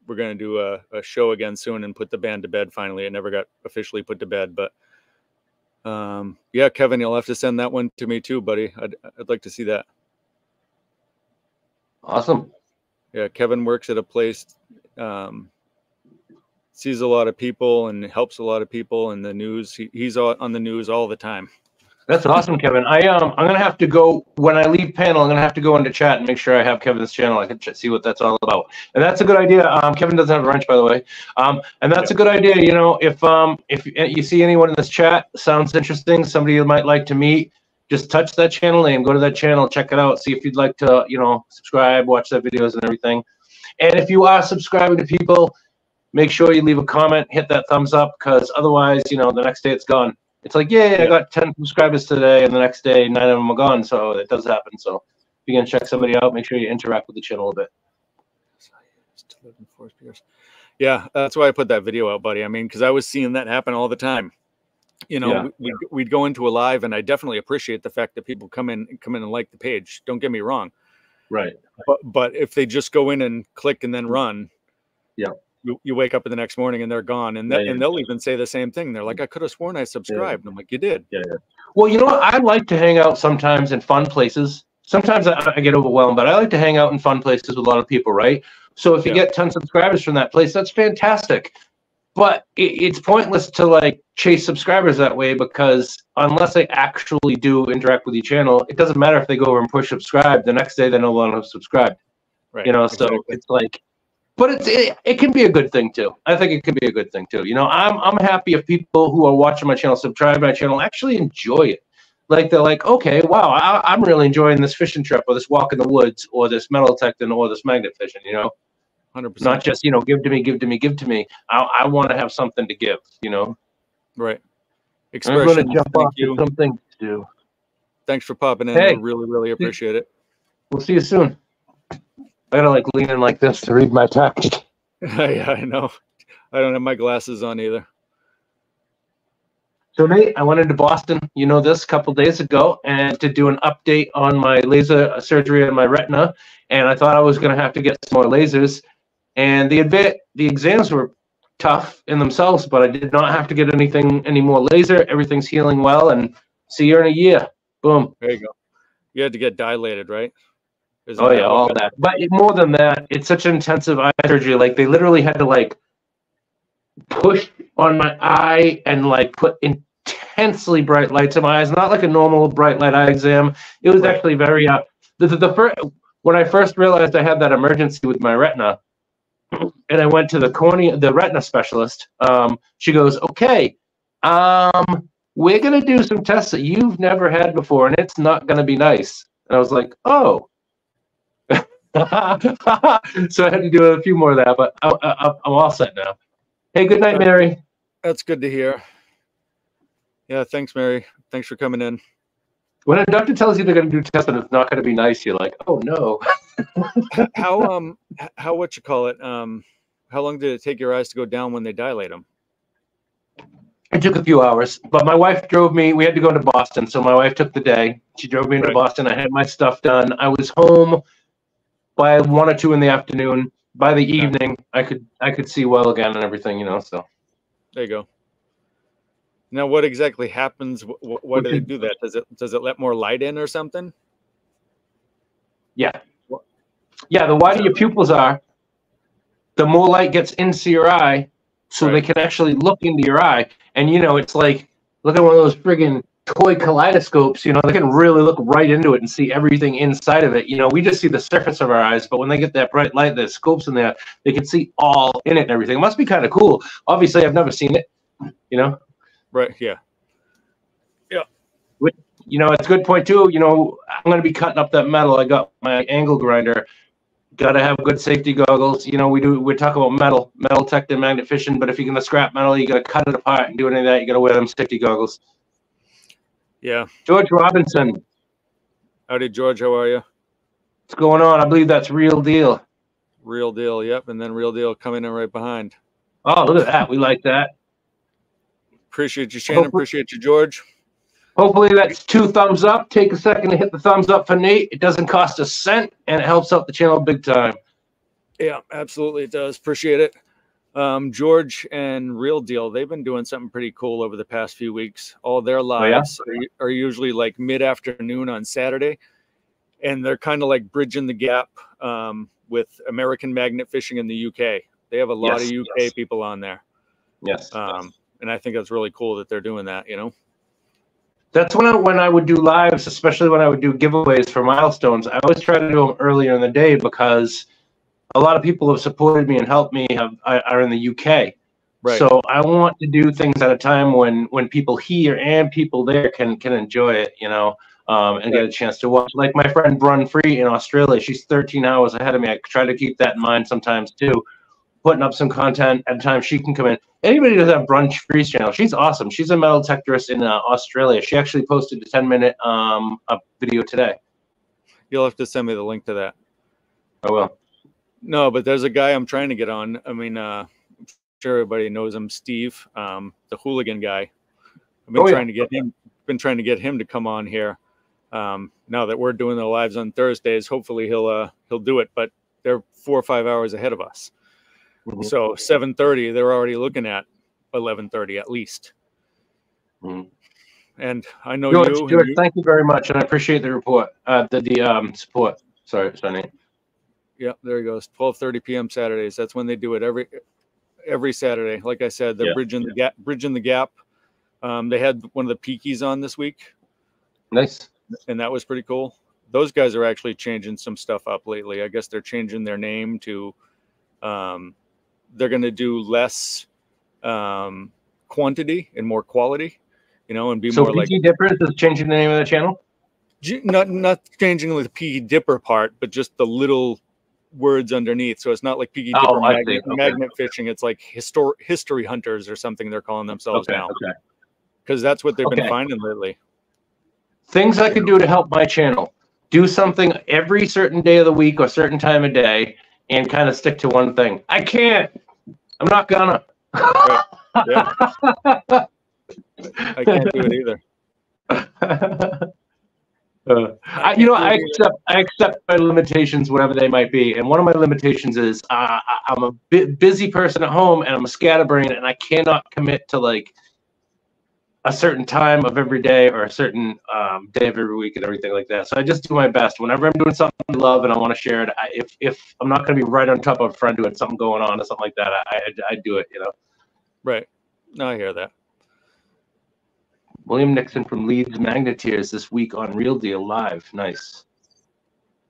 we're going to do a, a show again soon and put the band to bed. Finally, it never got officially put to bed, but, um, yeah, Kevin, you'll have to send that one to me too, buddy. I'd, I'd like to see that. Awesome. Yeah, Kevin works at a place, um, sees a lot of people and helps a lot of people in the news. He, he's on the news all the time. That's awesome, Kevin. I um, I'm gonna have to go when I leave panel. I'm gonna have to go into chat and make sure I have Kevin's channel. I can ch see what that's all about. And that's a good idea. Um, Kevin doesn't have a wrench, by the way. Um, and that's yeah. a good idea. You know, if um, if you see anyone in this chat sounds interesting, somebody you might like to meet. Just touch that channel name, go to that channel, check it out, see if you'd like to, you know, subscribe, watch their videos and everything. And if you are subscribing to people, make sure you leave a comment, hit that thumbs up, because otherwise, you know, the next day it's gone. It's like, yay, yeah. I got ten subscribers today, and the next day, nine of them are gone, so it does happen. So if you can check somebody out, make sure you interact with the channel a bit. Yeah, that's why I put that video out, buddy. I mean, because I was seeing that happen all the time. You know, yeah, we'd, yeah. we'd go into a live, and I definitely appreciate the fact that people come in and come in and like the page. Don't get me wrong, right? But but if they just go in and click and then run, yeah, you, you wake up in the next morning and they're gone, and that, yeah, yeah. and they'll even say the same thing. They're like, I could have sworn I subscribed. Yeah. And I'm like, you did. Yeah, yeah. Well, you know what? I like to hang out sometimes in fun places. Sometimes I, I get overwhelmed, but I like to hang out in fun places with a lot of people, right? So if you yeah. get ten subscribers from that place, that's fantastic. But it, it's pointless to like chase subscribers that way because unless they actually do interact with your channel, it doesn't matter if they go over and push subscribe. The next day, they no longer subscribe. Right. You know, exactly. So it's like, but it's it, it can be a good thing too. I think it can be a good thing too. You know, I'm I'm happy if people who are watching my channel, subscribe to my channel, actually enjoy it. Like they're like, okay, wow, I, I'm really enjoying this fishing trip or this walk in the woods or this metal detecting or this magnet fishing. You know. one hundred percent. Not just, you know, give to me, give to me, give to me. I, I want to have something to give, you know? Right. Expression. I'm going to jump off to something to do. Thanks for popping in. Hey. I really, really appreciate it. We'll see you soon. I got to, like, lean in like this to read my text. I, I know. I don't have my glasses on either. So Nate, I went into Boston, you know this, a couple days ago, and to do an update on my laser surgery on my retina. And I thought I was going to have to get some more lasers. And the admit, the exams were tough in themselves, but I did not have to get anything, any more laser. Everything's healing well, and see you in a year. Boom. There you go. You had to get dilated, right? Isn't oh, yeah, all good? That. But more than that, it's such intensive eye surgery. Like, they literally had to, like, push on my eye and, like, put in intensely bright lights in my eyes, not like a normal bright light eye exam. It was right. actually very, uh, the, the, the first, when I first realized I had that emergency with my retina, and I went to the cornea, the retina specialist, um, she goes, okay, um, we're going to do some tests that you've never had before, and it's not going to be nice. And I was like, oh. So I had to do a few more of that, but I, I, I'm all set now. Hey, good night, Mary. That's good to hear. Yeah, thanks, Mary. Thanks for coming in. When a doctor tells you they're going to do tests and it's not going to be nice, you're like, "Oh no." How um, how what you call it? Um, how long did it take your eyes to go down when they dilate them? It took a few hours, but my wife drove me. We had to go to Boston, so my wife took the day. She drove me into right. Boston. I had my stuff done. I was home by one or two in the afternoon. By the evening, I could I could see well again and everything, you know. So there you go. Now, what exactly happens? Why do they do that? Does it does it let more light in or something? Yeah, yeah. The wider your pupils are, the more light gets into your eye, so right. they can actually look into your eye. And you know, it's like look at one of those friggin' toy kaleidoscopes. You know, they can really look right into it and see everything inside of it. You know, we just see the surface of our eyes, but when they get that bright light, that scopes in there, they can see all in it and everything. It must be kind of cool. Obviously, I've never seen it. You know. Right. Yeah. Yeah. You know, it's a good point too. You know, I'm going to be cutting up that metal. I got my angle grinder. Got to have good safety goggles. You know, we do. We're talking about metal, metal detector, magnet fission. But if you're going to scrap metal, you got to cut it apart and do any of that. You got to wear them safety goggles. Yeah. George Robinson. Howdy, George. How are you? What's going on? I believe that's Real Deal. Real Deal. Yep. And then Real Deal coming in right behind. Oh, look at that. We like that. Appreciate you, Shannon. Hopefully, appreciate you, George. Hopefully that's two thumbs up. Take a second to hit the thumbs up for Nate. It doesn't cost a cent, and it helps out the channel big time. Yeah, absolutely it does. Appreciate it. Um, George and Real Deal, they've been doing something pretty cool over the past few weeks. All their lives oh, yeah? are, are usually like mid-afternoon on Saturday, and they're kind of like bridging the gap um, with American magnet fishing in the U K. They have a lot yes, of U K yes. people on there. Yes. Um, And I think that's really cool that they're doing that, you know? That's when I, when I would do lives, especially when I would do giveaways for milestones. I always try to do them earlier in the day because a lot of people have supported me and helped me have, are in the U K. Right. So I want to do things at a time when, when people here and people there can, can enjoy it, you know, um, and yeah. get a chance to watch. Like my friend Brun Free in Australia, she's thirteen hours ahead of me. I try to keep that in mind sometimes too. Putting up some content at a time she can come in. Anybody who does have Brunch Freeze channel, she's awesome. She's a metal detectorist in uh, Australia. She actually posted a ten minute um, up video today. You'll have to send me the link to that. I will. No, but there's a guy I'm trying to get on. I mean, uh, I'm sure everybody knows him, Steve, um, the hooligan guy. I've been oh, trying yeah. to get him. Been trying to get him to come on here. Um, now that we're doing the lives on Thursdays, hopefully he'll uh, he'll do it. But they're four or five hours ahead of us. So seven thirty, they're already looking at eleven thirty at least. Mm. And I know George, you, George, you. Thank you very much, and I appreciate the report, uh, the the um, support. Sorry, sorry. Yeah, there he goes. twelve thirty p m Saturdays. That's when they do it every every Saturday. Like I said, they're yeah, bridging yeah. the gap. Bridging the gap. Um, they had one of the Peakies on this week. Nice, and that was pretty cool. Those guys are actually changing some stuff up lately. I guess they're changing their name to. Um, They're going to do less um, quantity and more quality, you know, and be so more P G like. So P G Dipper is changing the name of the channel? Not not changing the P G Dipper part, but just the little words underneath. So it's not like P G Dipper oh, magnet, okay. magnet fishing. It's like histor history hunters or something they're calling themselves okay, now. Because okay. that's what they've okay. been finding lately. Things I could do to help my channel. Do something every certain day of the week or certain time of day. And kind of stick to one thing. I can't. I'm not gonna. Right. Yeah. I can't do it either. uh, I, you know, I accept I accept my limitations, whatever they might be. And one of my limitations is uh, I'm a bu- busy person at home, and I'm a scatterbrain, and I cannot commit to like a certain time of every day or a certain um, day of every week and everything like that. So I just do my best. Whenever I'm doing something I love and I want to share it, I, if if I'm not going to be right on top of a friend who had something going on or something like that, I, I, I do it, you know. Right. No, I hear that. William Nixon from Leeds Magneteers this week on Real Deal Live. Nice.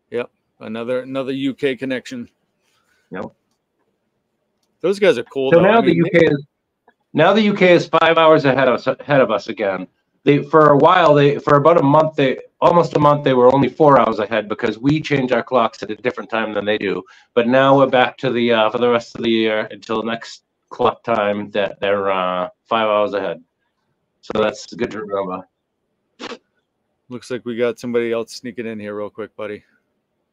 Yep. Another another U K connection. Yep. Those guys are cool. So though. now I mean, the U K is now the U K is five hours ahead of us, ahead of us again. They for a while they for about a month they almost a month they were only four hours ahead because we change our clocks at a different time than they do. But now we're back to the uh, for the rest of the year until next clock time that they're uh, five hours ahead. So that's good to remember. Looks like we got somebody else sneaking in here real quick, buddy.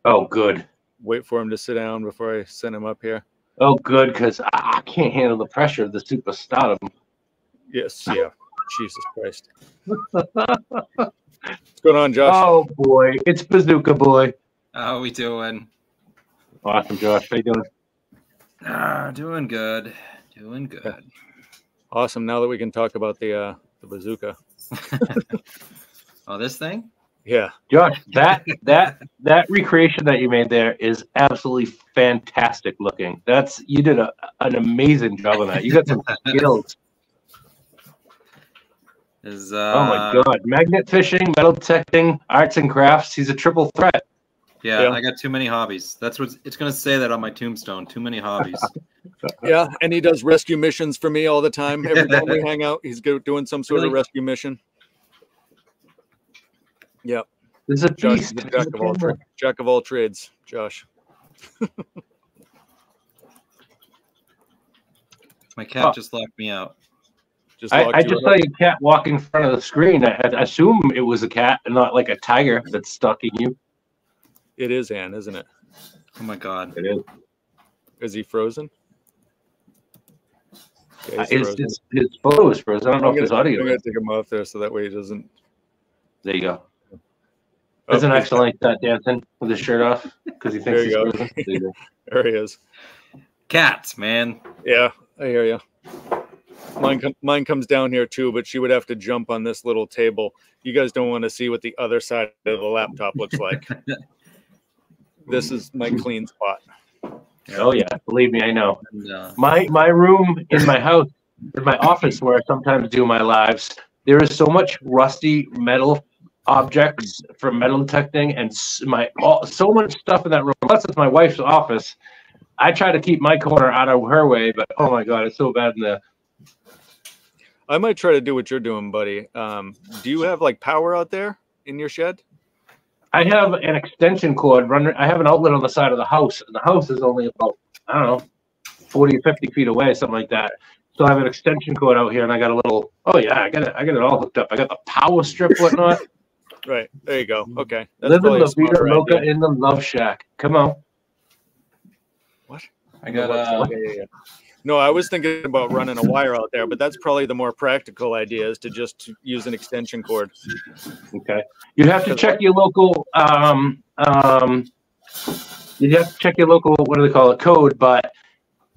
Oh, good. Wait for him to sit down before I send him up here. Oh, good, because I can't handle the pressure of the superstardom. Yes, yeah. Jesus Christ. What's going on, Josh? Oh, boy. It's Bazooka Boy. How we doing? Awesome, Josh. How you doing? Ah, doing good. Doing good. Yeah. Awesome. Now that we can talk about the uh, the bazooka. Oh, this thing? Yeah. Josh, that that that recreation that you made there is absolutely fantastic looking. That's you did a, an amazing job on that. You got some skills. Is uh, oh my God, magnet fishing, metal detecting, arts and crafts. He's a triple threat. Yeah, yeah, I got too many hobbies. That's what it's going to say that on my tombstone. Too many hobbies. Yeah, and he does rescue missions for me all the time. Every time we hang out, he's doing some sort really? of rescue mission. Yep. This is a beast. Josh, jack, of all tra- jack of all trades, Josh. My cat oh. just locked me out. Just I, I just saw your cat walk in front of the screen. I, I assume it was a cat and not like a tiger that's stalking you. It is Ann, isn't it? Oh my God! It is. Is he frozen? Yeah, uh, frozen. His, his photo is frozen. I don't I'm know gonna, if his audio. I'm gonna take him off there so that way he doesn't. There you go. Oh, doesn't actually like that dancing with his shirt off because he thinks he's go. frozen. There, you go. There he is. Cats, man. Yeah, I hear you. Mine, com- mine comes down here too, but she would have to jump on this little table. You guys don't want to see what the other side of the laptop looks like. This is my clean spot. Oh yeah, believe me, I know. No. My my room in my house, in my office where I sometimes do my lives, there is so much rusty metal objects from metal detecting and my all, so much stuff in that room. Plus, it's my wife's office. I try to keep my corner out of her way, but oh my God, it's so bad in there. I might try to do what you're doing, buddy. Um, do you have like power out there in your shed? I have an extension cord running. I have an outlet on the side of the house, and the house is only about, I don't know, forty or fifty feet away, something like that. So I have an extension cord out here, and I got a little, oh, yeah, I got it, I got it all hooked up. I got the power strip, whatnot. Right. There you go. Okay. Live in La Vida Loca in the Love Shack. Come on. What? I got uh, yeah, yeah, yeah. No, I was thinking about running a wire out there, but that's probably the more practical idea is to just use an extension cord. Okay. You'd have to check your local, um, um, you'd have to check your local, what do they call it, code, but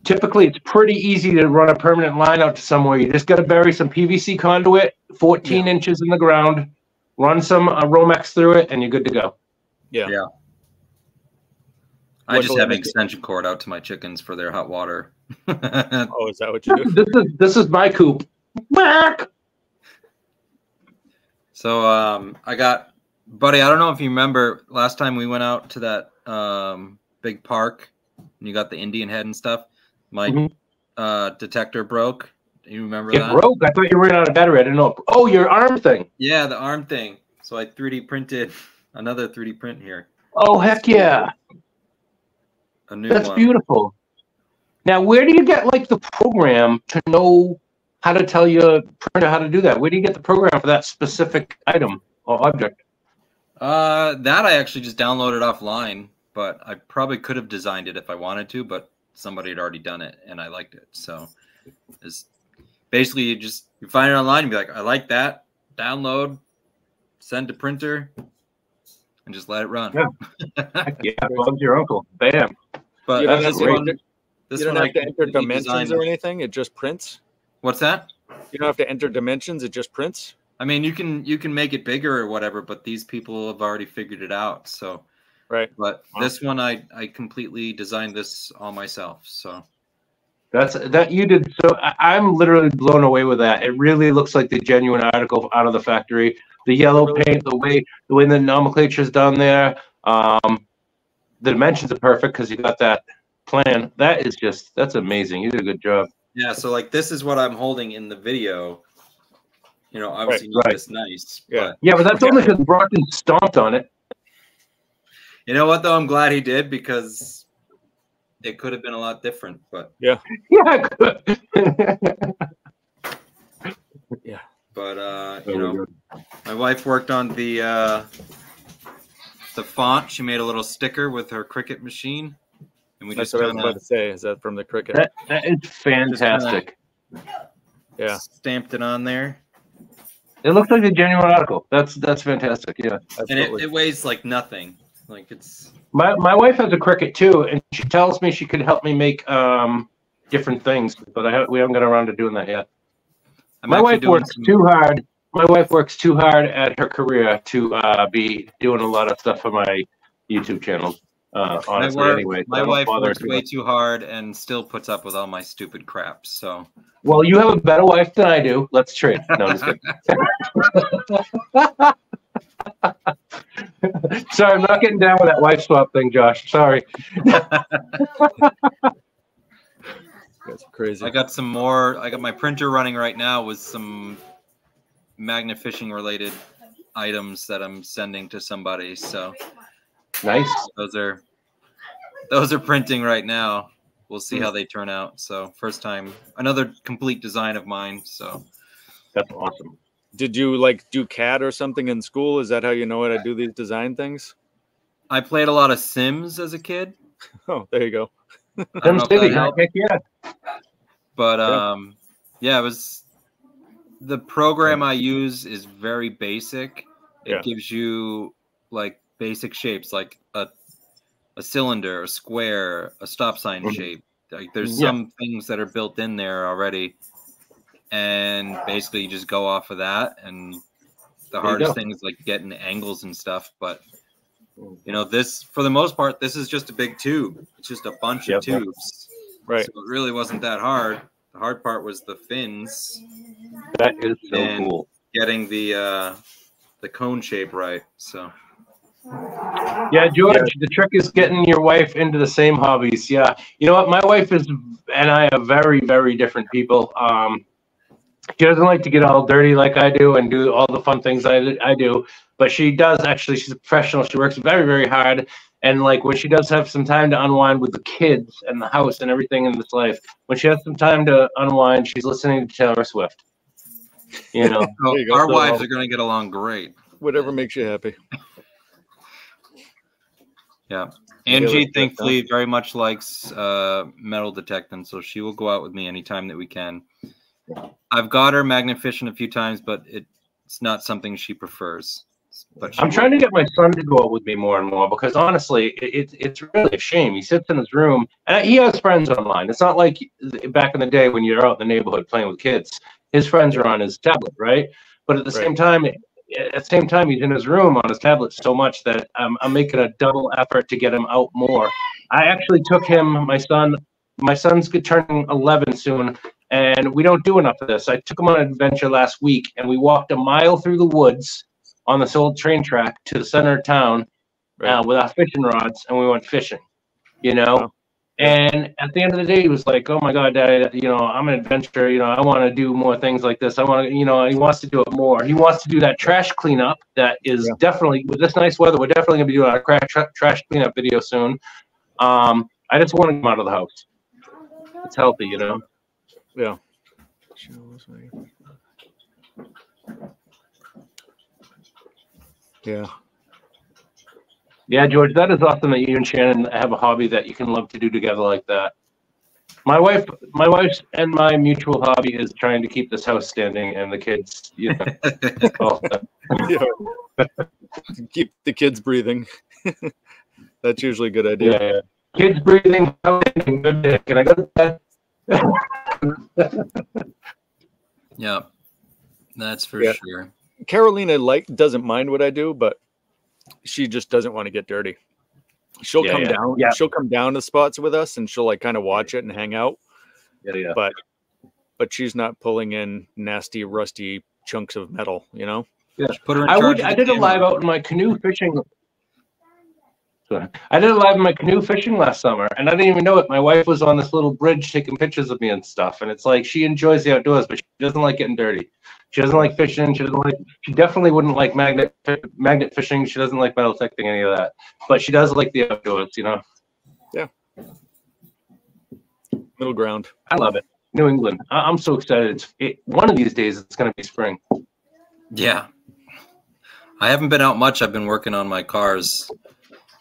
typically it's pretty easy to run a permanent line out to somewhere. You just got to bury some P V C conduit, fourteen yeah. inches in the ground, run some uh, Romex through it, and you're good to go. Yeah. Yeah. I just have an extension cord out to my chickens for their hot water. Oh, is that what you do? This is this is my coop. So um, I got, buddy. I don't know if you remember last time we went out to that um, big park, and you got the Indian head and stuff. My mm-hmm. uh, detector broke. Do you remember it that? It broke. I thought you ran out of battery. I didn't know. Oh, your arm thing. Yeah, the arm thing. So I three D printed another three D print here. Oh heck yeah! A new That's one. Beautiful. Now, where do you get, like, the program to know how to tell your printer how to do that? Where do you get the program for that specific item or object? Uh, that I actually just downloaded offline, but I probably could have designed it if I wanted to, but somebody had already done it, and I liked it. So it's basically you just you find it online and be like, I like that, download, send to printer, and just let it run. Yeah, yeah, bug your uncle. Bam. But you don't, that's have, one, this you don't one have to enter dimensions or anything, it just prints. What's that? You don't have to enter dimensions, it just prints. I mean, you can you can make it bigger or whatever, but these people have already figured it out. So right. But this one I, I completely designed this all myself. So that's that you did. So I, I'm literally blown away with that. It really looks like the genuine article out of the factory. The yellow paint, the way the way the nomenclature is done there. Um, the dimensions are perfect because you got that plan. That is just, that's amazing. You did a good job. Yeah, so like this is what I'm holding in the video. You know, obviously right, right. It's nice. Yeah, but, yeah, but that's only because Brockton stomped on it. You know what, though? I'm glad he did because it could have been a lot different. But yeah, yeah, it could. Yeah. But uh, you know, my wife worked on the uh, the font. She made a little sticker with her Cricut machine, and we that's just what kinda, I was about to say. Is that from the Cricut? That, that is fantastic. Yeah, stamped it on there. It looks like a genuine article. That's that's fantastic. Yeah, absolutely. And it, it weighs like nothing. Like it's my my wife has a Cricut too, and she tells me she could help me make um different things, but I ha we haven't got around to doing that yet. I'm my wife works some... too hard. My wife works too hard at her career to uh, be doing a lot of stuff for my YouTube channel. Uh, honestly, my wife, anyway, my wife works way too hard and still puts up with all my stupid crap. So, well, you have a better wife than I do. Let's trade. No, I'm just kidding. Sorry, I'm not getting down with that wife swap thing, Josh. Sorry. That's crazy. I got some more. I got my printer running right now with some Magnificent related items that I'm sending to somebody. So. Nice. Those are those are printing right now. We'll see how they turn out. So first time, another complete design of mine. So that's awesome. Did you like do C A D or something in school? Is that how you know what I do these design things? I played a lot of Sims as a kid. Oh, there you go. Sims City, heck yeah. But um, yeah, it was the program I use is very basic. It yeah. gives you like basic shapes like a a cylinder, a square, a stop sign mm-hmm. shape. Like there's yeah. some things that are built in there already, and basically you just go off of that. And the hardest thing is like getting angles and stuff. But you know, this for the most part, this is just a big tube. It's just a bunch yep. of tubes. Right. So it really wasn't that hard. The hard part was the fins. That is so and cool. Getting the uh, the cone shape right. So. Yeah, George, yeah. the trick is getting your wife into the same hobbies. Yeah. You know what? My wife is and I are very, very different people. Um, she doesn't like to get all dirty like I do and do all the fun things I, I do. But she does actually. She's a professional. She works very, very hard. And, like, when she does have some time to unwind with the kids and the house and everything in this life, when she has some time to unwind, she's listening to Taylor Swift. You know? So you our so wives well. are going to get along great. Whatever makes you happy. Yeah, Angie, thankfully, very much likes uh, metal detecting, so she will go out with me anytime that we can. I've got her Magnificent a few times, but it, it's not something she prefers. But she I'm will. trying to get my son to go out with me more and more because, honestly, it, it, it's really a shame. He sits in his room, and he has friends online. It's not like back in the day when you're out in the neighborhood playing with kids. His friends are on his tablet, right? But at the right. same time... It, At the same time, he's in his room on his tablet so much that um, I'm making a double effort to get him out more. I actually took him, my son, my son's turning eleven soon, and we don't do enough of this. I took him on an adventure last week, and we walked a mile through the woods on this old train track to the center of town uh, with our fishing rods, and we went fishing, you know? And at the end of the day, he was like, oh, my God, Daddy, you know, I'm an adventurer. You know, I want to do more things like this. I want to, you know, he wants to do it more. He wants to do that trash cleanup that is yeah. definitely, with this nice weather, we're definitely going to be doing our tra trash cleanup video soon. Um, I just want to come out of the house. It's healthy, you know. Yeah. Yeah. Yeah, George, that is awesome that you and Shannon have a hobby that you can love to do together like that. my wife, my wife, and my mutual hobby is trying to keep this house standing, and the kids, you know, well, yeah. keep the kids breathing. That's usually a good idea. Yeah, yeah. Kids breathing. Good day. Can I go to bed? Yeah, that's for yeah. sure. Carolina like doesn't mind what I do, but she just doesn't want to get dirty. She'll yeah, come yeah. down. Yeah. She'll come down to spots with us, and she'll like kind of watch it and hang out. Yeah, yeah. But but she's not pulling in nasty, rusty chunks of metal. You know. Yeah. Put her in I would. I did camera. a live out in my canoe fishing. Sorry. I did a live in my canoe fishing last summer, and I didn't even know it. My wife was on this little bridge taking pictures of me and stuff, and it's like she enjoys the outdoors, but she doesn't like getting dirty. She doesn't like fishing. She doesn't like. She definitely wouldn't like magnet magnet fishing. She doesn't like metal detecting, any of that. But she does like the outdoors, you know. Yeah. Middle ground. I love it. New England. I I'm so excited. It's, it, one of these days, it's going to be spring. Yeah. I haven't been out much. I've been working on my cars.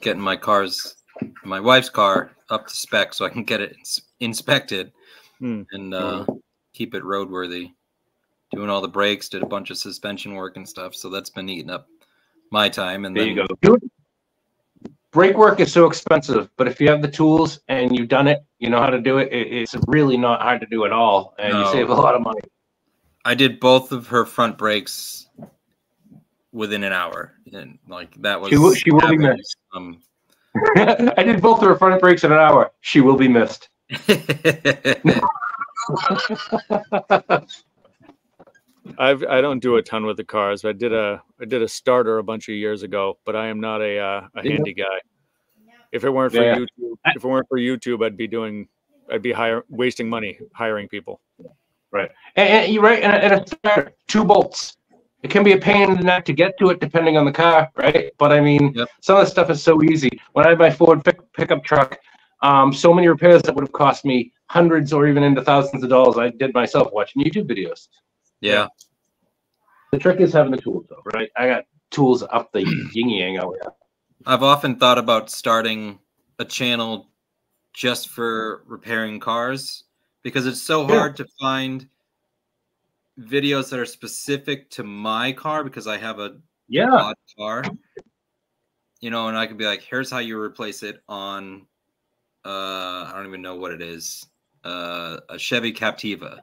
Getting my cars, my wife's car, up to spec so I can get it ins inspected mm. and uh, mm. keep it roadworthy. Doing all the brakes, did a bunch of suspension work and stuff, so that's been eating up my time. And there then, you go. Brake work is so expensive, but if you have the tools and you've done it, you know how to do it. it it's really not hard to do at all, and no. you save a lot of money. I did both of her front brakes within an hour, and like that was she will, she will be missed. Um, I did both of her front brakes in an hour. She will be missed. I've I don't do a ton with the cars. I did a I did a starter a bunch of years ago, but I am not a uh, a handy guy. If it weren't for yeah. YouTube, if it weren't for YouTube, I'd be doing I'd be hiring wasting money hiring people. Right, and you right, and a starter, two bolts. It can be a pain in the neck to get to it, depending on the car, right? But I mean, yep. some of the stuff is so easy. When I had my Ford pick, pickup truck, um, so many repairs that would have cost me hundreds or even into thousands of dollars, I did myself watching YouTube videos. Yeah. The trick is having the tools, though, right? I got tools up the yin yang out here. I've often thought about starting a channel just for repairing cars because it's so yeah. hard to find videos that are specific to my car because I have a yeah odd car, you know, and I could be like, here's how you replace it on uh I don't even know what it is, uh a Chevy Captiva,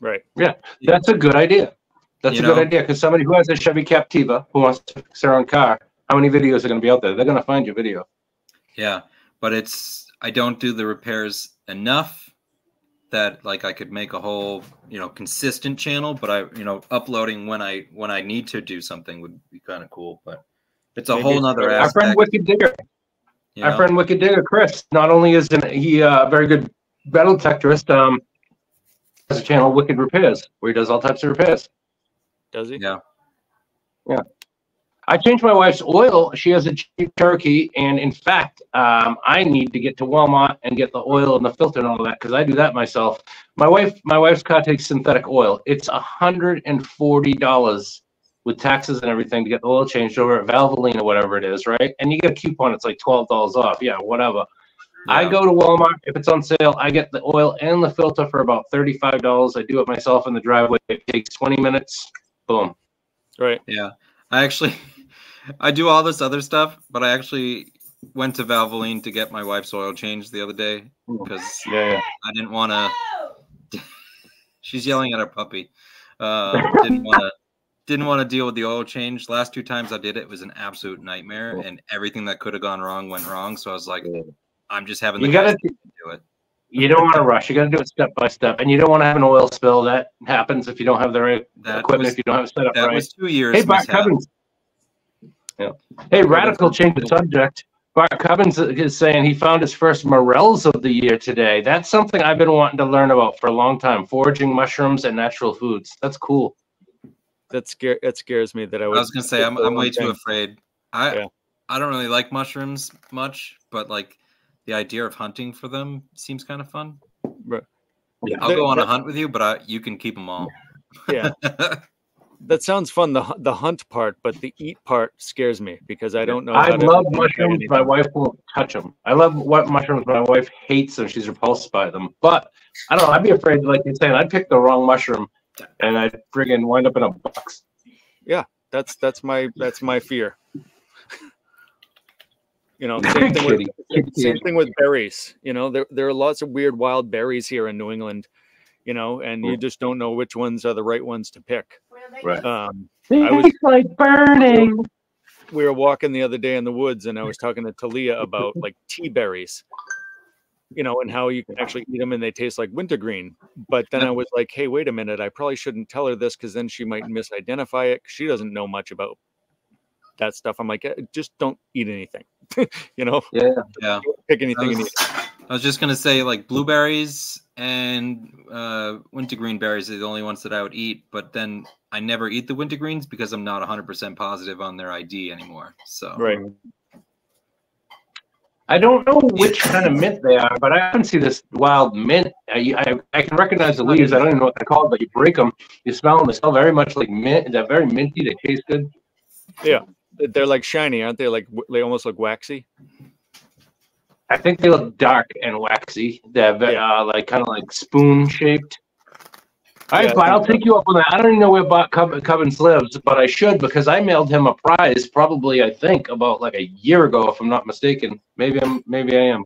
right? Yeah, that's a good idea. That's you a know? good idea, because somebody who has a Chevy Captiva who wants to fix their own car, how many videos are going to be out there? They're going to find your video. Yeah, but it's I don't do the repairs enough that like I could make a whole, you know, consistent channel, but I, you know, uploading when I when I need to do something would be kind of cool. But it's a Maybe whole nother aspect. Our friend Wicked Digger, you our know? friend Wicked Digger, Chris, not only is an, he a uh, very good metal detectorist, um, has a channel Wicked Repairs where he does all types of repairs. Does he? Yeah, yeah. I changed my wife's oil. She has a Jeep Cherokee, and in fact, um, I need to get to Walmart and get the oil and the filter and all of that because I do that myself. My wife, my wife's car takes synthetic oil. It's a hundred and forty dollars with taxes and everything to get the oil changed over at Valvoline or whatever it is, right? And you get a coupon; it's like twelve dollars off. Yeah, whatever. Yeah. I go to Walmart if it's on sale. I get the oil and the filter for about thirty-five dollars. I do it myself in the driveway. It takes twenty minutes. Boom. Right. Yeah. I actually, I do all this other stuff, but I actually went to Valvoline to get my wife's oil changed the other day because yeah, yeah. I didn't want to. She's yelling at her puppy. Uh, didn't want to. Didn't want to deal with the oil change. Last two times I did it, it was an absolute nightmare, and everything that could have gone wrong went wrong. So I was like, I'm just having the you gotta do it. You don't want to rush. You got to do it step by step, and you don't want to have an oil spill. That happens if you don't have the right that equipment. Was, if you don't have it set up that right. was two years. Hey, Bart Cubbins. Yeah. Hey, Radical changed the subject. Bart Cubbins is saying he found his first morels of the year today. That's something I've been wanting to learn about for a long time: foraging mushrooms and natural foods. That's cool. That scare. That scares me. That I, I was going to say I'm, I'm way thing. too afraid. I yeah. I don't really like mushrooms much, but like. The idea of hunting for them seems kind of fun. Right. Yeah. I'll go on a hunt with you, but I, you can keep them all. Yeah. that sounds fun. The the hunt part, but the eat part scares me because I don't know. I how love to mushrooms. My wife won't touch them. I love what mushrooms. My wife hates them. She's repulsed by them. But I don't know. I'd be afraid, like you're saying, I'd pick the wrong mushroom and I'd friggin' wind up in a box. Yeah, that's that's my that's my fear. You know, same thing with same thing with berries. You know, there there are lots of weird wild berries here in New England. You know, and mm. you just don't know which ones are the right ones to pick. Right. Um, I was like burning. We were walking the other day in the woods, and I was talking to Talia about like tea berries, you know, and how you can actually eat them and they taste like wintergreen. But then I was like, hey, wait a minute, I probably shouldn't tell her this because then she might misidentify it. She doesn't know much about that stuff. I'm like, just don't eat anything, you know? Yeah, yeah. Don't pick anything. I was, and eat it. I was just gonna say, like blueberries and uh, wintergreen berries are the only ones that I would eat, but then I never eat the wintergreens because I'm not one hundred percent positive on their I D anymore. So right. I don't know which kind of mint they are, but I often see this wild mint. I, I, I can recognize the leaves. I don't even know what they're called, but you break them, you smell them. They smell very much like mint. They're very minty. They taste good. Yeah, they're like shiny, aren't they? Like they almost look waxy. I think they look dark and waxy. They're yeah. uh, like kind of like spoon shaped. All right, yeah, but I'll take you up on that. I don't even know where Bob Cubbins lives, but I should because I mailed him a prize probably, I think, about like a year ago, if I'm not mistaken. Maybe I'm. Maybe I am.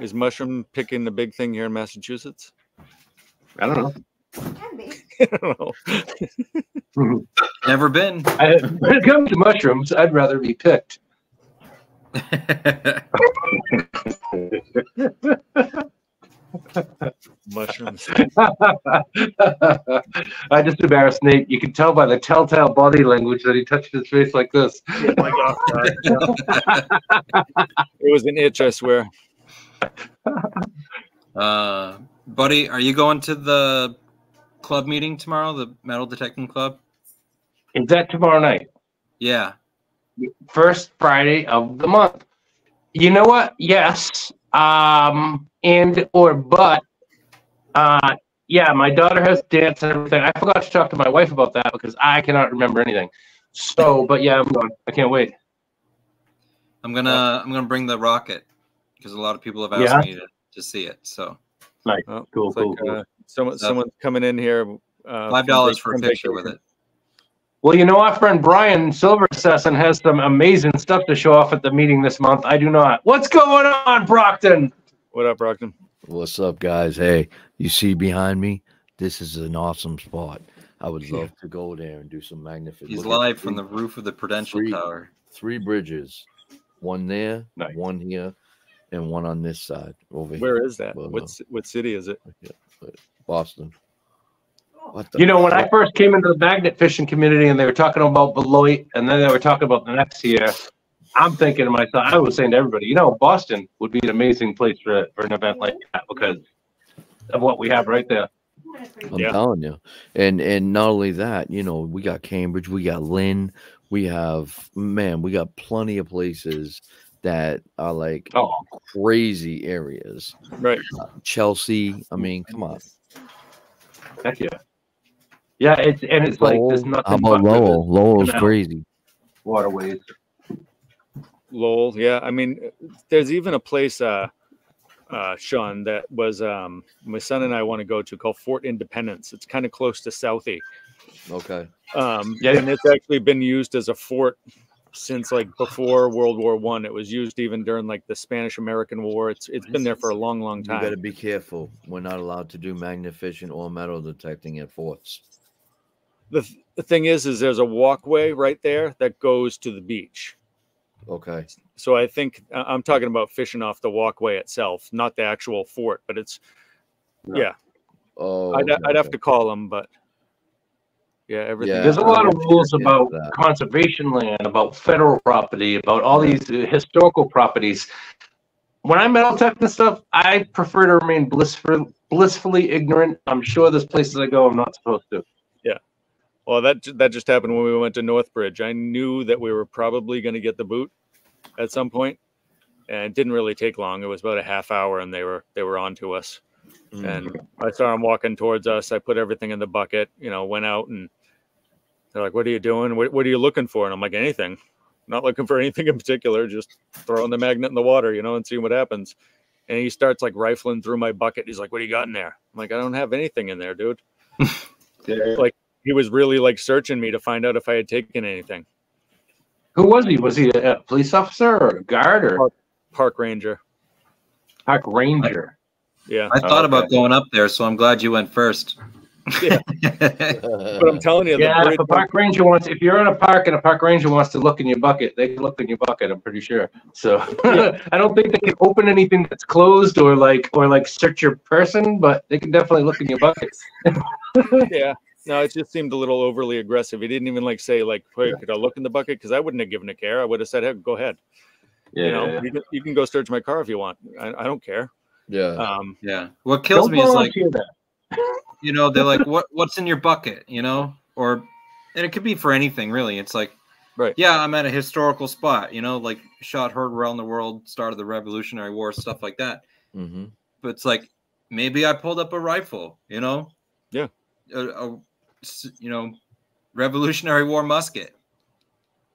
Is mushroom picking the big thing here in Massachusetts? I don't know. Can be. I don't know. Never been. I, when it comes to mushrooms, I'd rather be picked. Mushrooms. I just embarrassed Nate. You can tell by the telltale body language that he touched his face like this. Oh my God. It was an itch, I swear. Uh, buddy, are you going to the club meeting tomorrow, the metal detecting club? Is that tomorrow night? Yeah. First Friday of the month. You know what? Yes. Um, and or but uh yeah, my daughter has dance and everything. I forgot to talk to my wife about that because I cannot remember anything. So but yeah, I'm going. I can't wait. I'm gonna I'm gonna bring the rocket because a lot of people have asked yeah. me to, to see it. So nice. Oh, cool, cool, like, cool. Uh, someone so, someone's coming in here. Uh, five dollars for a picture with it. Well, you know, our friend Brian Silversesson has some amazing stuff to show off at the meeting this month. I do not. What's going on, Brockton? What up, Brockton? What's up, guys? Hey, you see behind me? This is an awesome spot. I would love yeah. to go there and do some magnificent. He's live from the roof of the Prudential three, Tower. Three bridges. One there, nice. One here, and one on this side over Where here. Where is that? Well, what, no. what city is it? Boston. You know, when I first came into the magnet fishing community and they were talking about Beloit and then they were talking about the next year, I'm thinking to myself, I was saying to everybody, you know, Boston would be an amazing place for, for an event like that because of what we have right there. I'm yeah. telling you. And and not only that, you know, we got Cambridge, we got Lynn, we have, man, we got plenty of places that are like oh. crazy areas. Right. Uh, Chelsea, I mean, come on. Heck yeah. Yeah, it's and it's Lowell, like there's nothing. About Lowell. Lowell's crazy. Waterways. Lowell, yeah. I mean, there's even a place, uh, uh, Sean, that was um, my son and I want to go to called Fort Independence. It's kind of close to Southie. Okay. Um, yeah, and it's actually been used as a fort since like before World War One. It was used even during like the Spanish-American War. It's it's been there for a long, long time. You gotta be careful. We're not allowed to do magnificent or metal detecting at forts. The, th the thing is, is there's a walkway right there that goes to the beach. Okay. So I think uh, I'm talking about fishing off the walkway itself, not the actual fort, but it's, no. yeah. Oh, I'd, okay. I'd have to call them, but yeah, everything. Yeah, there's a lot of rules about that. Conservation land, about federal property, about all these uh, historical properties. When I metal tech and stuff, I prefer to remain blissful, blissfully ignorant. I'm sure there's places I go I'm not supposed to. Well, that that just happened when we went to Northbridge. I knew that we were probably going to get the boot at some point, and it didn't really take long. It was about a half hour, and they were they were on to us. Mm-hmm. And I saw him walking towards us. I put everything in the bucket, you know, went out, and they're like, what are you doing? What, what are you looking for? And I'm like, anything. Not looking for anything in particular, just throwing the magnet in the water, you know, and seeing what happens. And he starts like rifling through my bucket. He's like, what do you got in there? I'm like, I don't have anything in there, dude. Yeah. Like, he was really like searching me to find out if I had taken anything. Who was he? Was he a police officer or a guard or park, park ranger? Park ranger. Yeah. I thought oh, okay. about going up there, so I'm glad you went first. Yeah. But I'm telling you, yeah, if a park ranger wants, if you're in a park and a park ranger wants to look in your bucket, they can look in your bucket, I'm pretty sure. So yeah. I don't think they can open anything that's closed or like or like search your person, but they can definitely look in your bucket. Yeah. No, it just seemed a little overly aggressive. He didn't even like say like, hey, could I look in the bucket? Because I wouldn't have given a care. I would have said, hey, go ahead. Yeah, you know, yeah, yeah. You, can, you can go search my car if you want. I, I don't care. Yeah. Um, yeah. What kills me is like, you know, they're like, what what's in your bucket, you know? Or, and it could be for anything, really. It's like, right. Yeah, I'm at a historical spot, you know, like shot heard around the world, start of the Revolutionary War, stuff like that. Mm-hmm. But it's like, maybe I pulled up a rifle, you know? Yeah. A, a, you know, Revolutionary War musket.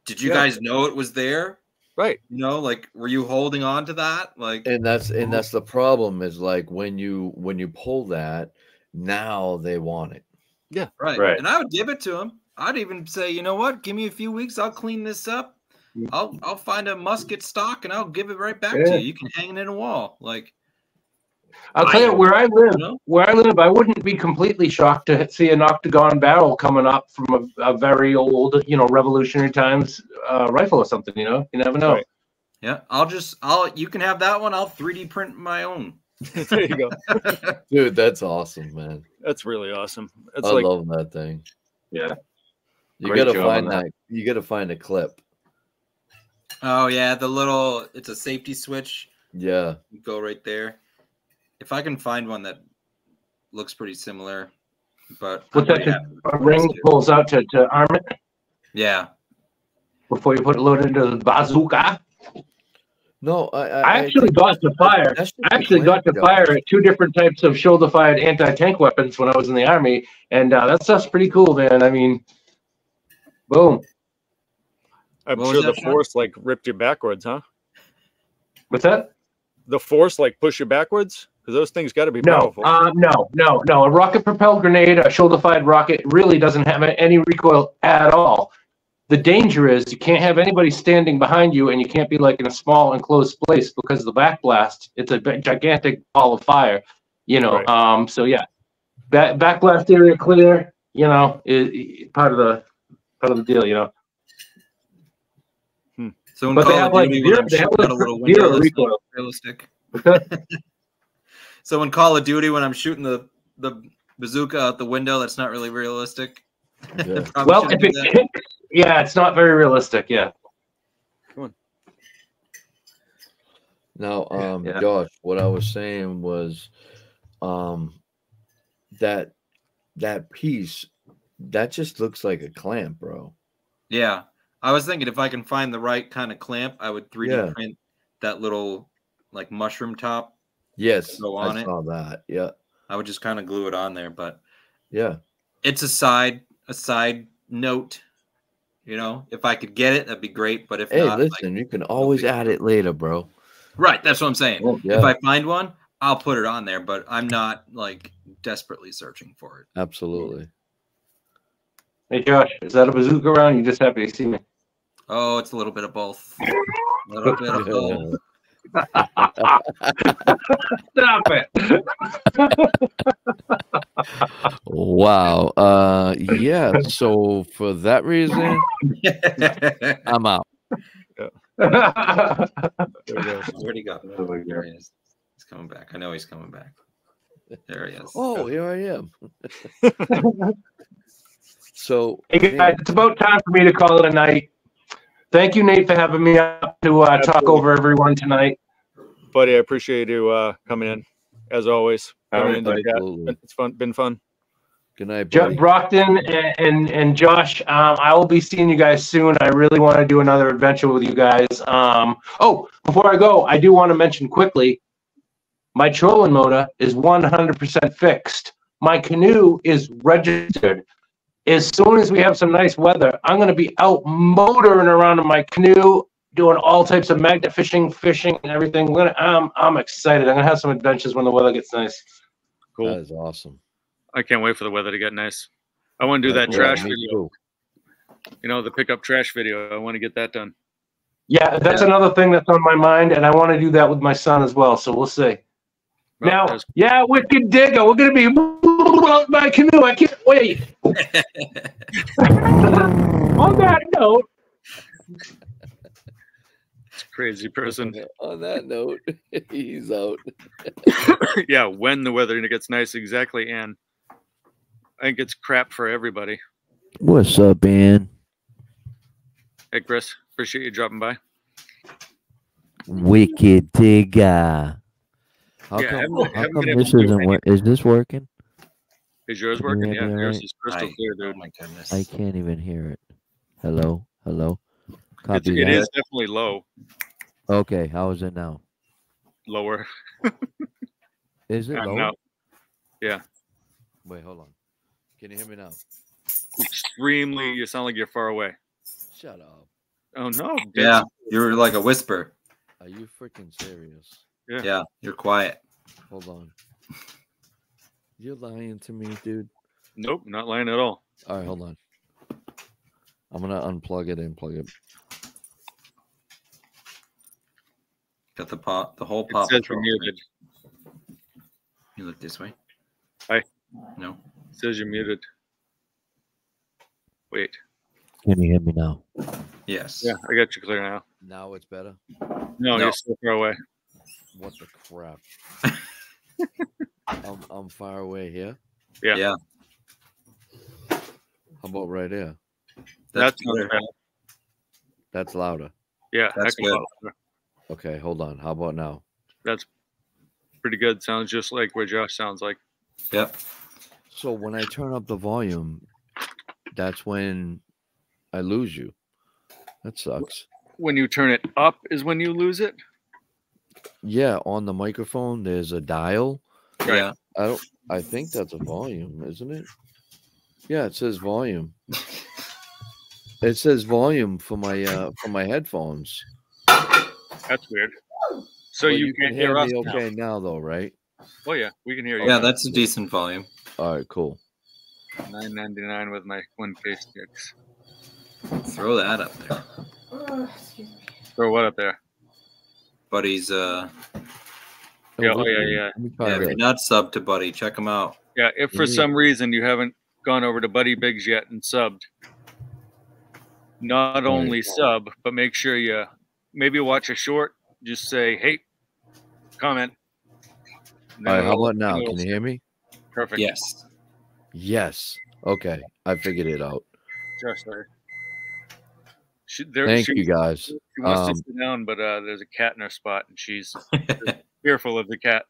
Did you yeah. guys know it was there? Right. You know, like, were you holding on to that? Like, and that's and that's the problem is like when you when you pull that, now they want it. Yeah. Right. Right. And I would give it to them. I'd even say, you know what? Give me a few weeks. I'll clean this up. I'll I'll find a musket stock and I'll give it right back yeah. to you. You can hang it in a wall, like. I'll tell you where I live. Where I live, I wouldn't be completely shocked to see an octagon barrel coming up from a, a very old, you know, Revolutionary times uh, rifle or something. You know, you never know. Right. Yeah, I'll just, I'll, you can have that one. I'll three D print my own. There you go, dude. That's awesome, man. That's really awesome. That's I like, love that thing. Yeah, you Great gotta find that. that. You gotta find a clip. Oh yeah, the little. It's a safety switch. Yeah, you go right there. If I can find one that looks pretty similar, but what's that? A ring pulls out to, to arm it. Yeah. Before you put it loaded into the bazooka. No, I, I, I actually I got to fire. I actually got to fire at two different types of shoulder-fired anti-tank weapons when I was in the army, and uh, that stuff's pretty cool, man. I mean, boom. I'm sure the force like ripped you backwards, huh? What's that? The force like push you backwards. Those things got to be no, powerful. Uh, no, no, no. A rocket-propelled grenade, a shoulder-fired rocket, really doesn't have any recoil at all. The danger is you can't have anybody standing behind you, and you can't be like in a small enclosed place because of the backblast. It's a gigantic ball of fire, you know. Right. Um. So yeah, back backblast area clear. You know, is, is part of the part of the deal. You know. Hmm. So, but they have like zero, they have like, a little zero recoil. Realistic. So in Call of Duty, when I'm shooting the, the bazooka out the window, that's not really realistic. Yeah. Well, if it kicks, yeah, it's not very realistic. Yeah. Come on. Now, um, yeah. Josh, what I was saying was, um, that that piece that just looks like a clamp, bro. Yeah, I was thinking if I can find the right kind of clamp, I would three D yeah. print that little. Like mushroom top, yes. So on I saw it. that, yeah. I would just kind of glue it on there, but yeah, it's a side, a side note. You know, if I could get it, that'd be great. But if hey, not, listen, like, you can always add it later, bro. Right, that's what I'm saying. Oh, yeah. If I find one, I'll put it on there, but I'm not like desperately searching for it. Absolutely. Hey, Josh, is that a bazooka round? You just happy to see me? Oh, it's a little bit of both. A little bit of both. Stop it. Wow. Uh yeah, so for that reason I'm out. Yeah. Where'd he go? Oh, there he is. He's coming back. I know he's coming back. There he is. Oh, here I am. So hey guys, it's about time for me to call it a night. Thank you, Nate, for having me up to uh, talk over everyone tonight. Buddy, I appreciate you uh, coming in, as always. Right, it's fun, been fun. Good night, buddy. Brockton and, and, and Josh, um, I will be seeing you guys soon. I really want to do another adventure with you guys. Um, oh, before I go, I do want to mention quickly, My trolling motor is one hundred percent fixed. My canoe is registered. As soon as we have some nice weather, I'm going to be out motoring around in my canoe, doing all types of magnet fishing, fishing, and everything. I'm, gonna, I'm, I'm excited. I'm going to have some adventures when the weather gets nice. Cool. That is awesome. I can't wait for the weather to get nice. I want to do that yeah, trash video. Too. You know, the pickup trash video. I want to get that done. Yeah, that's yeah. another thing that's on my mind, and I want to do that with my son as well, so we'll see. Well, now, there's... yeah, Wicked Digger, we're going to be out my canoe. I can't wait. On that note. It's a crazy person. On that note, he's out. Yeah, when the weather gets nice, exactly, and I think it's crap for everybody. What's up, man? Hey, Chris. Appreciate you dropping by. Wicked Digger. How yeah, come, haven't, how haven't come this isn't working? Is this working? Is yours working? Yeah, yours right? is crystal I, clear, dude. Oh my goodness. I can't even hear it. Hello? Hello? It is definitely low. Okay, how is it now? Lower. Is it I'm low? Out. Yeah. Wait, hold on. Can you hear me now? Extremely. You sound like you're far away. Shut up. Oh no! Yeah, you're like a whisper. Are you freaking serious? Yeah. Yeah, you're quiet. Hold on. You're lying to me, dude. Nope, not lying at all. All right, hold on. I'm gonna unplug it and plug it. Got the pop, the whole pop. It says you're muted. You look this way. Hi. No. It says you're muted. Wait. Can you hear me now? Yes. Yeah, I got you clear now. Now it's better? No, no. You're still far away. What the crap? I'm, I'm far away here? Yeah. Yeah. How about right here? That's, That's louder. That's louder? Yeah. That's good. Louder. Okay, hold on. How about now? That's pretty good. Sounds just like where Josh sounds like. Yep. So when I turn up the volume, that's when... I lose you. That sucks. When you turn it up is when you lose it? Yeah, on the microphone there's a dial. Right. Yeah. I don't I think that's a volume, isn't it? Yeah, it says volume. It says volume for my uh for my headphones. That's weird. So well, you, you can, can hear, hear us me okay now. now though, right? Oh yeah, we can hear you. Yeah, that's a decent volume. All right, cool. nine ninety-nine with my one face sticks. Throw that up there. Oh, excuse me. Throw what up there? Buddy's, uh... Yeah, oh, yeah, yeah. yeah if you're not subbed to Buddy, check him out. Yeah, if for some reason you haven't gone over to Buddy Biggs yet and subbed, not only sub, but make sure you maybe watch a short. Just say, hey, comment. All right, how about now? Can you hear me? Perfect. Yes. Yes. Okay, I figured it out. Just there. She, there, Thank she, you guys. She wants um, to sit down, but uh, there's a cat in her spot, and she's fearful of the cat.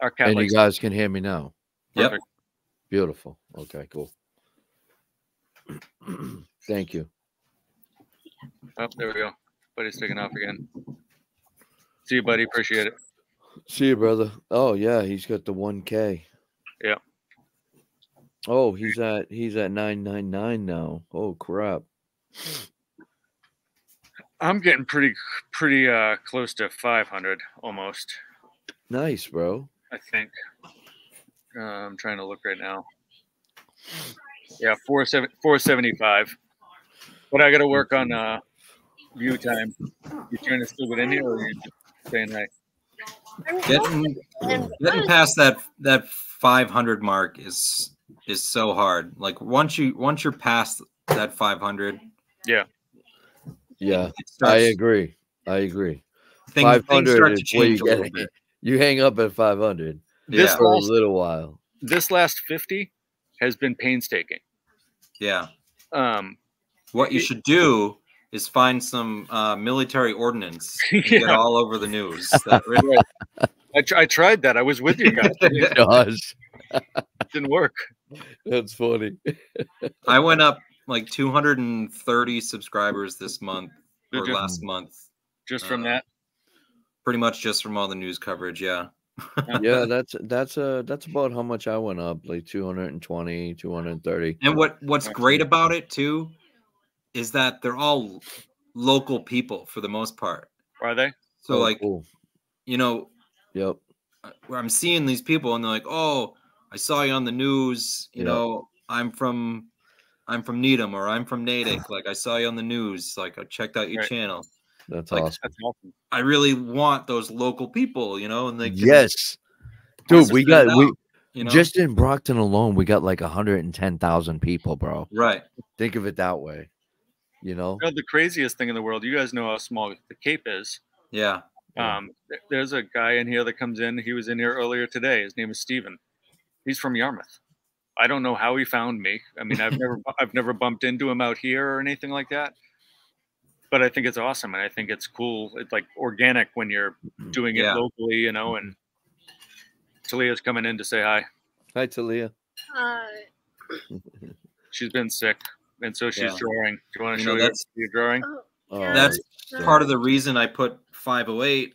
Our cat. And you guys it. can hear me now. Yep. Perfect. Beautiful. Okay. Cool. Thank you. Oh, there we go. Buddy's taking off again. See you, buddy. Appreciate it. See you, brother. Oh yeah, he's got the one K. Yeah. Oh, he's at he's at nine ninety-nine now. Oh crap. I'm getting pretty pretty uh close to five hundred almost. Nice, bro. I think uh, I'm trying to look right now. Yeah, four seventy-five, but I gotta work on uh view time. You trying to still get in here, or are you just saying hi? Getting, getting past that that five hundred mark is is so hard. Like once you once you're past that five hundred. Yeah, yeah, starts, I agree. I agree. Things, five hundred things start to change. You, a bit. You hang up at five hundred. This yeah. for last, a little while. This last fifty has been painstaking. Yeah. Um, what you it, should do is find some uh, military ordnance and yeah. get all over the news. That really, I, tr I tried that. I was with you guys. It didn't work. That's funny. I went up like two hundred thirty subscribers this month or last month. Just uh, from that? Pretty much just from all the news coverage, yeah. Yeah, that's that's uh that's about how much I went up, like two hundred twenty, two hundred thirty. And what what's great about it too is that they're all local people for the most part. Are they? So oh, like, cool. you know, yep. I'm seeing these people and they're like, "Oh, I saw you on the news. You yep. know, I'm from I'm from Needham or I'm from Natick. Like I saw you on the news. Like I checked out your right. channel." That's, like, awesome. That's awesome. I really want those local people, you know, and they yes, dude. We got out, we you know? Just in Brockton alone, we got like one hundred ten thousand people, bro. Right? Think of it that way, you know? you know. The craziest thing in the world, you guys know how small the Cape is. Yeah. Um, there's a guy in here that comes in. He was in here earlier today. His name is Steven. He's from Yarmouth. I don't know how he found me. I mean, I've never I've never bumped into him out here or anything like that. But I think it's awesome, and I think it's cool. It's like organic when you're doing it yeah. locally, you know. And Talia's coming in to say hi. Hi, Talia. Hi. She's been sick, and so she's yeah. drawing. Do you want to you show know, that's, your, your drawing? Oh, yeah. That's yeah. part of the reason I put five oh eight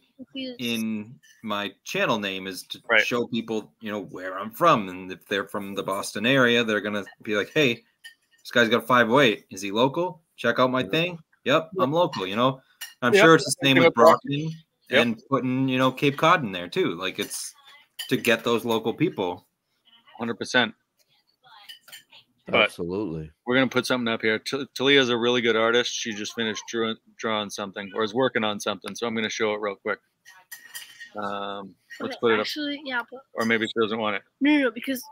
in my channel name is to right. show people, you know, where I'm from, and if they're from the Boston area, they're gonna be like, "Hey, this guy's got a five oh eight. Is he local? Check out my yeah. thing." Yep, I'm local, you know. I'm yep. sure it's the same with Brockton yep. and putting, you know, Cape Cod in there too. Like it's to get those local people. one hundred percent. Absolutely. But we're going to put something up here. T Talia's a really good artist. She just finished drew drawing something or is working on something. So I'm going to show it real quick. Um, let's okay, put it actually, up. Yeah, but or maybe she doesn't want it. No, no, no, because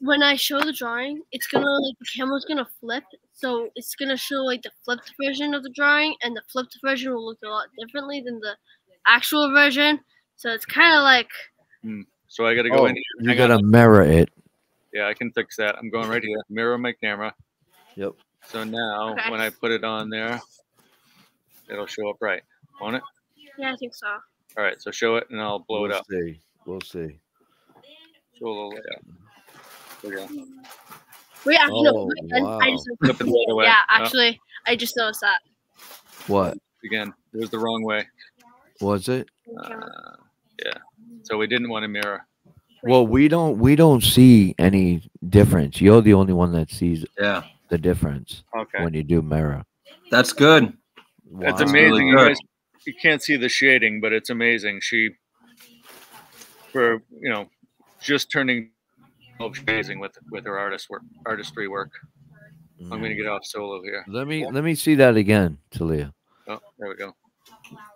when I show the drawing, it's going to, like, the camera's going to flip. So it's going to show, like, the flipped version of the drawing, and the flipped version will look a lot differently than the actual version. So it's kind of like... Mm. So I got to go oh, in here. You got to mirror it. Yeah, I can fix that. I'm going right here. Mirror my camera. Yep. So now okay. when I put it on there, it'll show up right. Won't it? Yeah, I think so. All right, so show it, and I'll blow we'll it up. We'll see. We'll see. Show a little layout. There we go. Wait, actually, oh, no, wow. I just yeah, actually, oh. I just noticed that. What? Again, it was the wrong way. Was it? Uh, yeah. So we didn't want a mirror. Well, we don't. We don't see any difference. You're the only one that sees. Yeah. The difference. Okay. When you do mirror. That's good. Wow. That's amazing. Really good. You guys, you can't see the shading, but it's amazing. She, for you know, just turning. Amazing with with her artist work, artistry work. I'm gonna get off solo here. Let me let me see that again, Talia. Oh, there we go.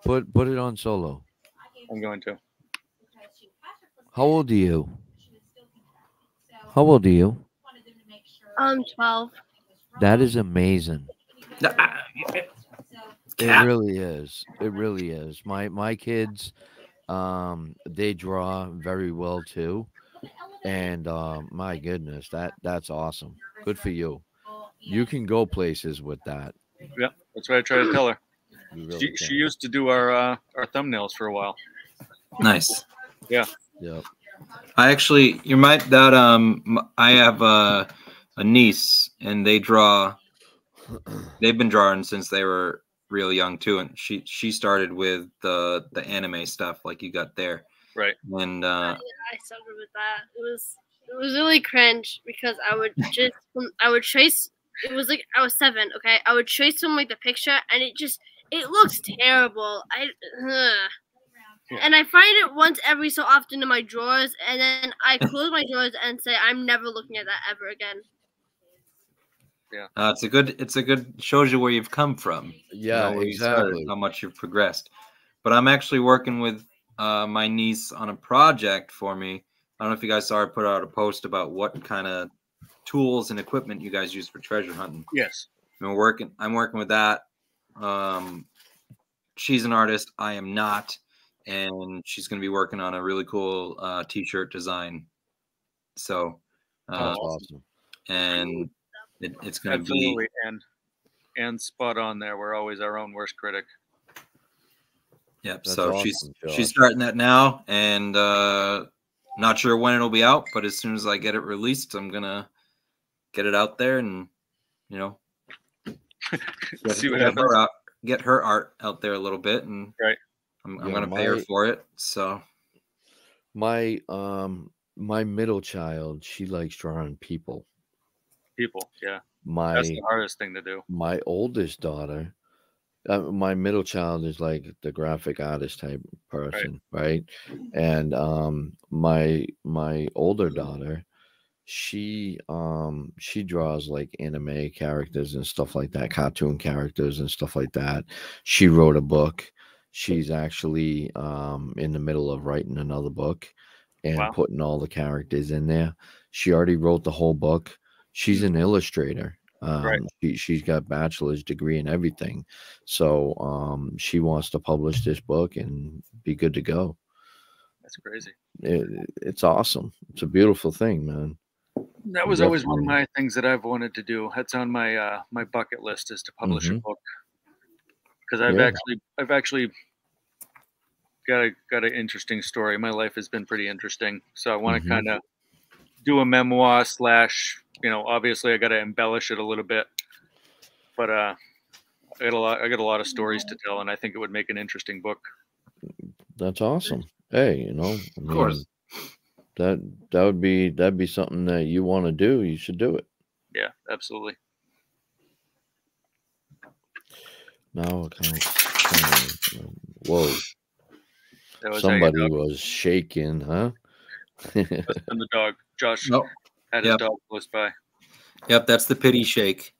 Put put it on solo. I'm going to. How old are you? How old are you? I'm twelve. That is amazing. It really is. It really is. My my kids, um, they draw very well too. And uh, my goodness, that that's awesome. Good for you. You can go places with that. Yeah, that's what I try to tell her. Really she, she used to do our uh, our thumbnails for a while. Nice. Yeah. Yeah. I actually, you might that um, I have a a niece, and they draw. They've been drawing since they were real young too, and she she started with the the anime stuff like you got there. Right. And uh, I struggled with that. It was it was really cringe because I would just I would trace. It was like I was seven. Okay, I would trace them like the picture, and it just it looks terrible. I ugh. Yeah. And I find it once every so often in my drawers, and then I close my drawers and say I'm never looking at that ever again. Yeah, uh, it's a good it's a good shows you where you've come from. Yeah, you know, exactly how much you've progressed. But I'm actually working with. Uh, my niece on a project for me. I don't know if you guys saw her put out a post about what kind of tools and equipment you guys use for treasure hunting. Yes. I'm working, I'm working with that. Um, she's an artist. I am not. And she's going to be working on a really cool uh, t-shirt design. So. Uh, awesome. And it, it's going to be. Absolutely. And, and spot on there. We're always our own worst critic. Yep. That's so awesome, she's Josh. she's starting that now, and uh, not sure when it'll be out. But as soon as I get it released, I'm gonna get it out there, and you know, get, see what get, her out, get her art out there a little bit, and right. I'm, yeah, I'm going to pay her for it. So my um my middle child, she likes drawing people. People, yeah. My that's the hardest thing to do. My oldest daughter, uh, my middle child is like the graphic artist type person, right? right? And um my my older daughter, she um she draws like anime characters and stuff like that, cartoon characters and stuff like that. She wrote a book. She's actually um in the middle of writing another book and wow. putting all the characters in there. She already wrote the whole book. She's an illustrator. Um, right. she, she's got a bachelor's degree and everything. So um, she wants to publish this book and be good to go. That's crazy. It, it's awesome. It's a beautiful thing, man. That was Definitely. always one of my things that I've wanted to do. That's on my uh, my bucket list, is to publish mm-hmm. a book. Because I've yeah. actually I've actually got a got an interesting story. My life has been pretty interesting, so I want to mm-hmm. kind of do a memoir slash. You know, obviously I got to embellish it a little bit, but uh, I got a lot. I got a lot of stories to tell, and I think it would make an interesting book. That's awesome. Hey, you know, I mean, of course, that that would be that'd be something that you want to do. You should do it. Yeah, absolutely. Now, whoa! Was Somebody was shaking, huh? And the dog, Josh. Nope. Had yep. a dog close by. Yep, that's the pity shake.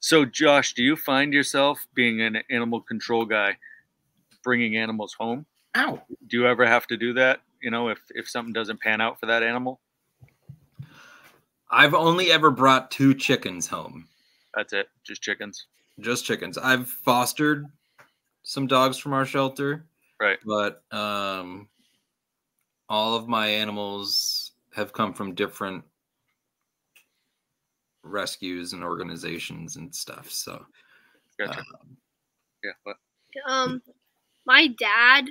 So, Josh, do you find yourself being an animal control guy, bringing animals home? Ow. Do you ever have to do that, you know, if, if something doesn't pan out for that animal? I've only ever brought two chickens home. That's it, just chickens? Just chickens. I've fostered some dogs from our shelter. Right. But... um. all of my animals have come from different rescues and organizations and stuff. So, gotcha. um, yeah. What? Um, my dad,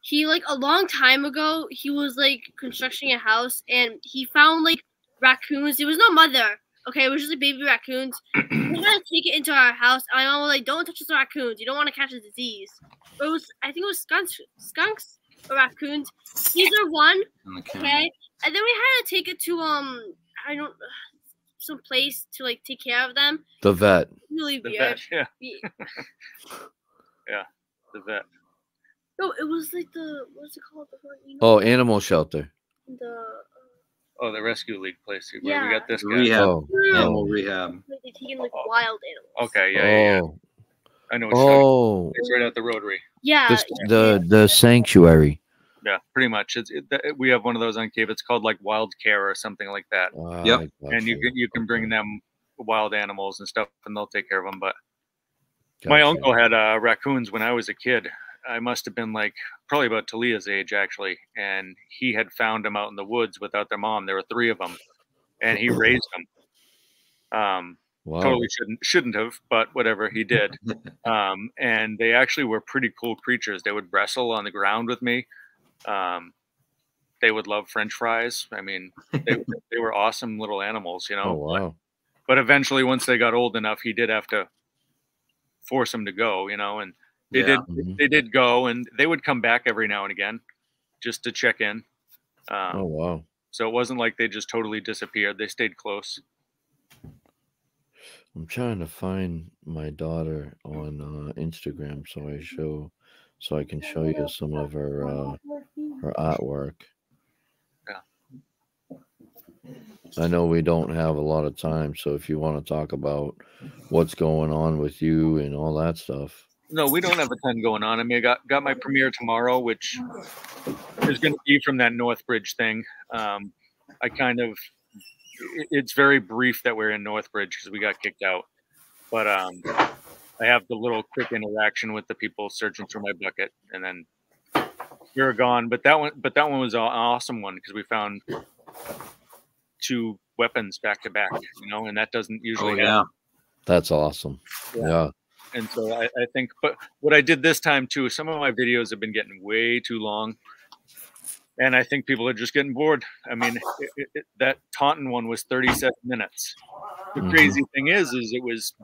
he like a long time ago, he was like constructing a house and he found like raccoons. It was no mother. Okay, it was just like baby raccoons. We're gonna take it into our house. And my mom was like, "Don't touch the raccoons. You don't want to catch a disease." Or it was, I think it was skunks. Skunks. Or raccoons, either one, okay. okay. And then we had to take it to um, I don't, some place to like take care of them. The vet. Really the weird. Vet, yeah. yeah, the vet. No, it was like the what's it called? The, you know, oh, animal shelter. The. Uh, oh, the rescue league place. Yeah. Where we got this guy. Rehab. Oh. No. Animal rehab. They're taking like oh. wild animals. Okay. Yeah. Oh. yeah. yeah. I know. It's oh, it's right out the rotary. Yeah, the the, the sanctuary. Yeah, pretty much. It's it, it, we have one of those on Cape. It's called like Wild Care or something like that. Oh, yep. And you can you can bring them wild animals and stuff, and they'll take care of them. But gotcha. My uncle had uh, raccoons when I was a kid. I must have been like probably about Talia's age actually, and he had found them out in the woods without their mom. There were three of them, and he raised them. Um. Wow. Totally shouldn't shouldn't have, but whatever, he did. Um, and they actually were pretty cool creatures. They would wrestle on the ground with me. Um, they would love French fries. I mean, they, they were awesome little animals, you know. Oh, wow. But eventually, once they got old enough, he did have to force them to go, you know. And they yeah. did mm-hmm. they did go, and they would come back every now and again just to check in. Um, oh wow! So it wasn't like they just totally disappeared. They stayed close. I'm trying to find my daughter on uh, Instagram, so I show, so I can show you some of her uh, her artwork. Yeah. I know we don't have a lot of time, so if you want to talk about what's going on with you and all that stuff. No, we don't have a ton going on. I mean, I got got my premiere tomorrow, which is going to be from that Northbridge thing. Um, I kind of. It's very brief that we're in Northbridge because we got kicked out. But um, I have the little quick interaction with the people searching through my bucket, and then you're gone. But that one, but that one was an awesome one because we found two weapons back to back, you know, and that doesn't usually oh, yeah. happen. That's awesome. Yeah. yeah. And so I, I think, but what I did this time too, some of my videos have been getting way too long. And I think people are just getting bored. I mean, it, it, it, that Taunton one was thirty-seven minutes. The mm-hmm. crazy thing is, is it was,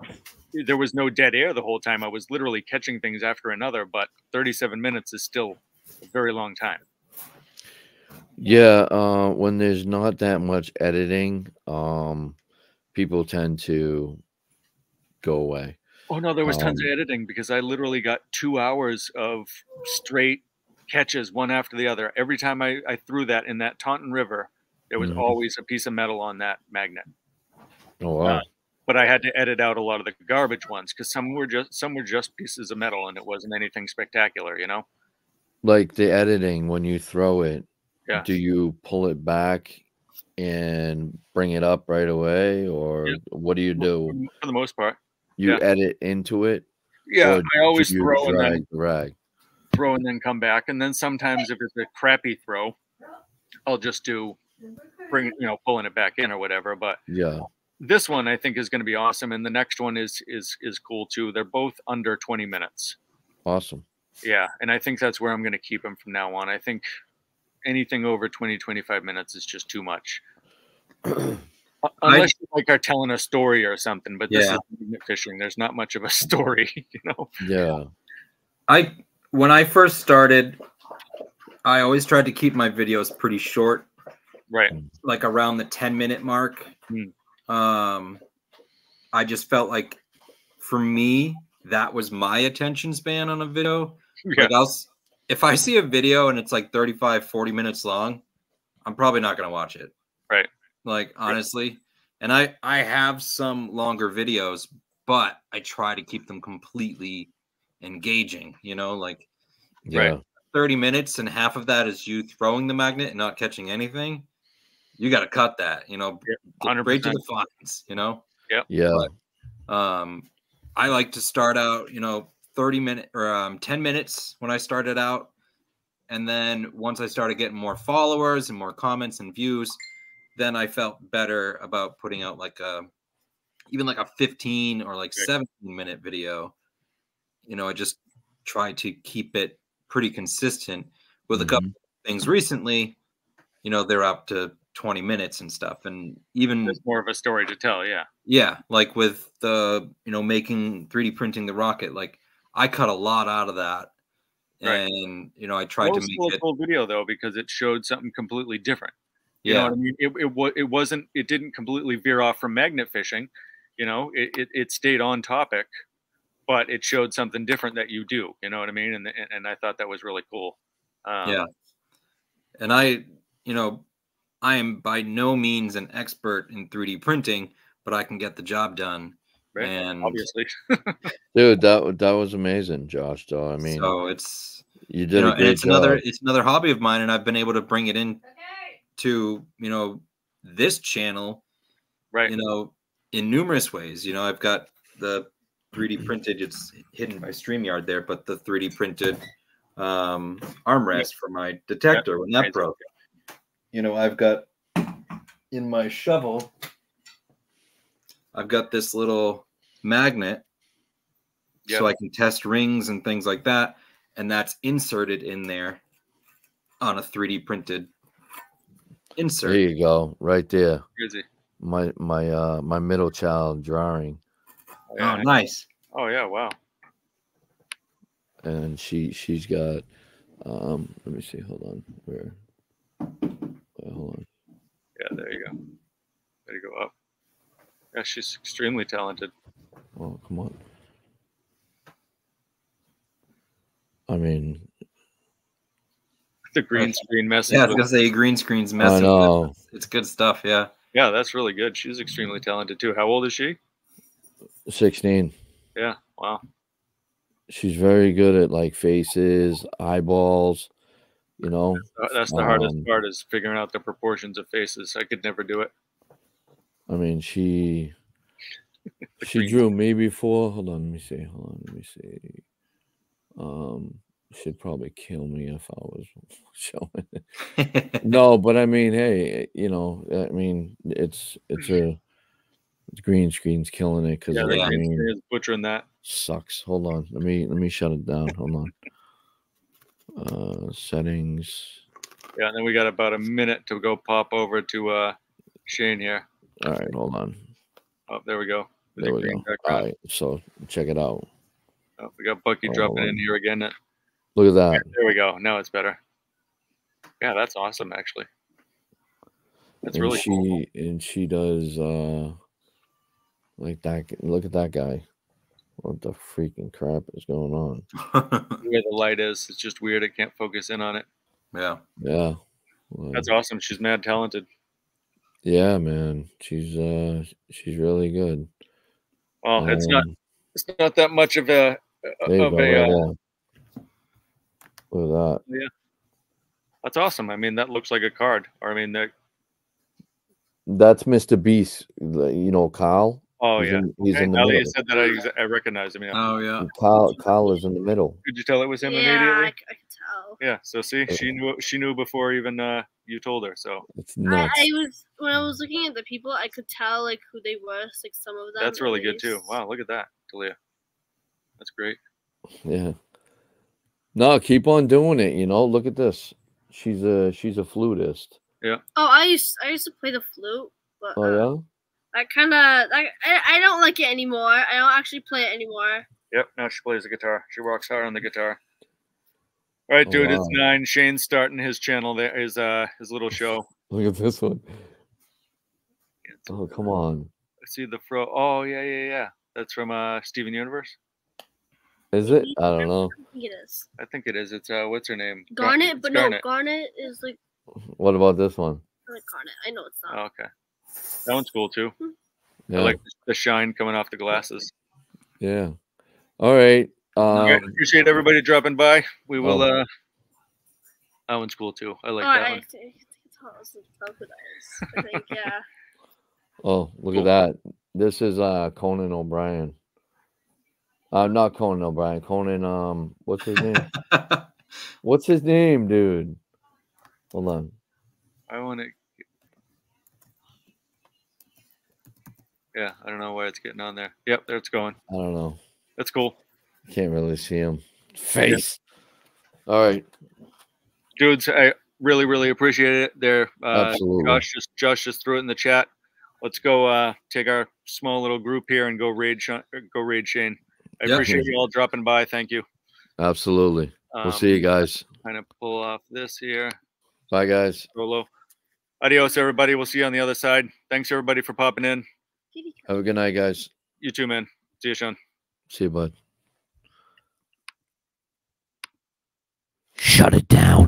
there was no dead air the whole time. I was literally catching things after another, but thirty-seven minutes is still a very long time. Yeah. Uh, when there's not that much editing, um, people tend to go away. Oh, no, there was tons um, of editing, because I literally got two hours of straight catches one after the other. Every time I, I threw that in that Taunton River, there was mm-hmm. always a piece of metal on that magnet. Oh, wow. Uh, but I had to edit out a lot of the garbage ones, because some were just some were just pieces of metal, and it wasn't anything spectacular, you know? Like the editing, when you throw it, yeah. do you pull it back and bring it up right away, or yeah. what do you do? For the most part. You yeah. edit into it? Yeah, I always throw and then drag. throw and then come back. And then sometimes if it's a crappy throw, I'll just do bring, you know, pulling it back in or whatever. But yeah, this one I think is going to be awesome. And the next one is, is, is cool too. They're both under twenty minutes. Awesome. Yeah. And I think that's where I'm going to keep them from now on. I think anything over twenty, twenty-five minutes is just too much. Unless you like are telling a story or something, but this yeah. is fishing. There's not much of a story, you know. Yeah. I when I first started, I always tried to keep my videos pretty short, right? Like around the ten minute mark. Hmm. Um, I just felt like for me that was my attention span on a video. Yeah. Like I'll, if I see a video and it's like thirty-five, forty minutes long, I'm probably not going to watch it. Right. Like, honestly, and I, I have some longer videos, but I try to keep them completely engaging, you know, like yeah. thirty minutes and half of that is you throwing the magnet and not catching anything. You got to cut that, you know, yeah, break to the fines, you know? Yeah. Yeah. But, um, I like to start out, you know, thirty minute or um, ten minutes when I started out. And then once I started getting more followers and more comments and views, then I felt better about putting out like a, even like a fifteen or like seventeen minute video. You know, I just try to keep it pretty consistent with mm-hmm. a couple of things recently. You know, they're up to twenty minutes and stuff. And even there's more of a story to tell. Yeah. Yeah. Like with the, you know, making three D printing the rocket, like I cut a lot out of that. Right. And, you know, I tried to make it a video though, because it showed something completely different. You yeah. know what I mean? It, it, it wasn't, it didn't completely veer off from magnet fishing. You know, it, it, it stayed on topic, but it showed something different that you do. You know what I mean? And, and I thought that was really cool. Um, yeah. And I, you know, I am by no means an expert in three D printing, but I can get the job done. Right. And obviously. Dude, that, that was amazing, Josh, though. I mean, so it's, you did you know, a good it's job. Another, it's another hobby of mine, and I've been able to bring it in to, you know, this channel, right? You know, in numerous ways. You know, I've got the three D printed, it's hidden by StreamYard there, but the three D printed um, armrest for my detector when that broke. You know, I've got in my shovel, I've got this little magnet yep. so I can test rings and things like that. And that's inserted in there on a three D printed insert. There you go, right there. My my uh my middle child drawing. Oh, nice. Oh yeah, wow. And she she's got um. Let me see. Hold on. Where? Oh, hold on. Yeah, there you go. There you go up. Yeah, she's extremely talented. Oh come on. I mean. The green screen message. Yeah, I was gonna say green screen's message. I know. It's good stuff. Yeah. Yeah, that's really good. She's extremely talented too. How old is she? Sixteen. Yeah. Wow. She's very good at like faces, eyeballs. You know. That's the um, hardest part is figuring out the proportions of faces. I could never do it. I mean, she. she drew me before. Hold on. Let me see. Hold on. Let me see. Um. Should probably kill me if I was showing it. No, but I mean, hey, you know, I mean, it's it's a green screen's killing it because yeah, I mean, butchering that sucks. Hold on, let me let me shut it down. Hold on. Uh, settings. Yeah, and then we got about a minute to go pop over to uh, Shane here. All right, hold on. Oh, there we go. There's there we go. All right, so check it out. Oh, we got Bucky oh, dropping in here again. Look at that. There we go. Now it's better. Yeah, that's awesome, actually. That's and really she, cool. And she does, uh, like that. Look at that guy. What the freaking crap is going on? Where the light is, it's just weird. It can't focus in on it. Yeah. Yeah. Well, that's awesome. She's mad talented. Yeah, man. She's uh she's really good. Well, um, it's not it's not that much of a, a of a uh, look at that. Yeah. That's awesome. I mean, that looks like a card. Or I mean that that's Mister Beast, you know, Kyle. Oh, he's yeah. In, he's okay. in the now middle. That you said that, I, I recognize him. Yeah. Oh, yeah. Kyle, Kyle is in the middle. Could you tell it was him yeah, immediately? Yeah, I could tell. Yeah, so see, she knew she knew before even uh, you told her. So it's nuts. I, I was when I was looking at the people, I could tell like who they were, like some of them. That's really good too. Wow, look at that, Talia. That's great. Yeah. No, keep on doing it. You know, look at this. She's a she's a flutist. Yeah. Oh, I used I used to play the flute. But, oh uh, yeah. I kind of, I, I don't like it anymore. I don't actually play it anymore. Yep, now she plays the guitar. She rocks hard on the guitar. All right, dude, oh, wow. It's nine. Shane's starting his channel, there, his, uh, his little show. Look at this one. It's, oh, come on. I see the fro. Oh, yeah, yeah, yeah. That's from uh, Steven Universe. Is it? I don't know. I think it is. I think it is. It's, uh, what's her name? Garnet, it's but Garnet. No, Garnet is like. What about this one? I like Garnet. I know it's not. Oh, okay. That one's cool too. Yeah. I like the shine coming off the glasses. Yeah. All right. Um, okay. Appreciate everybody dropping by. We will. Um, uh, that one's cool too. I like oh, that I one. Think it's awesome. I think, yeah. Oh, look cool. at that! This is uh, Conan O'Brien. Uh, not Conan O'Brien. Conan. Um, what's his name? What's his name, dude? Hold on. I want to. Yeah, I don't know why it's getting on there. Yep, there it's going. I don't know. That's cool. Can't really see him. Face. Yeah. All right. Dudes, I really, really appreciate it. There, uh, absolutely. Josh just, Josh just threw it in the chat. Let's go uh, take our small little group here and go raid, Sh go raid Shane. I Definitely. appreciate you all dropping by. Thank you. Absolutely. We'll um, see you guys. Kind of pull off this here. Bye, guys. Rolo. Adios, everybody. We'll see you on the other side. Thanks, everybody, for popping in. Have a good night, guys. You too, man. See you, Sean. See you, bud. Shut it down.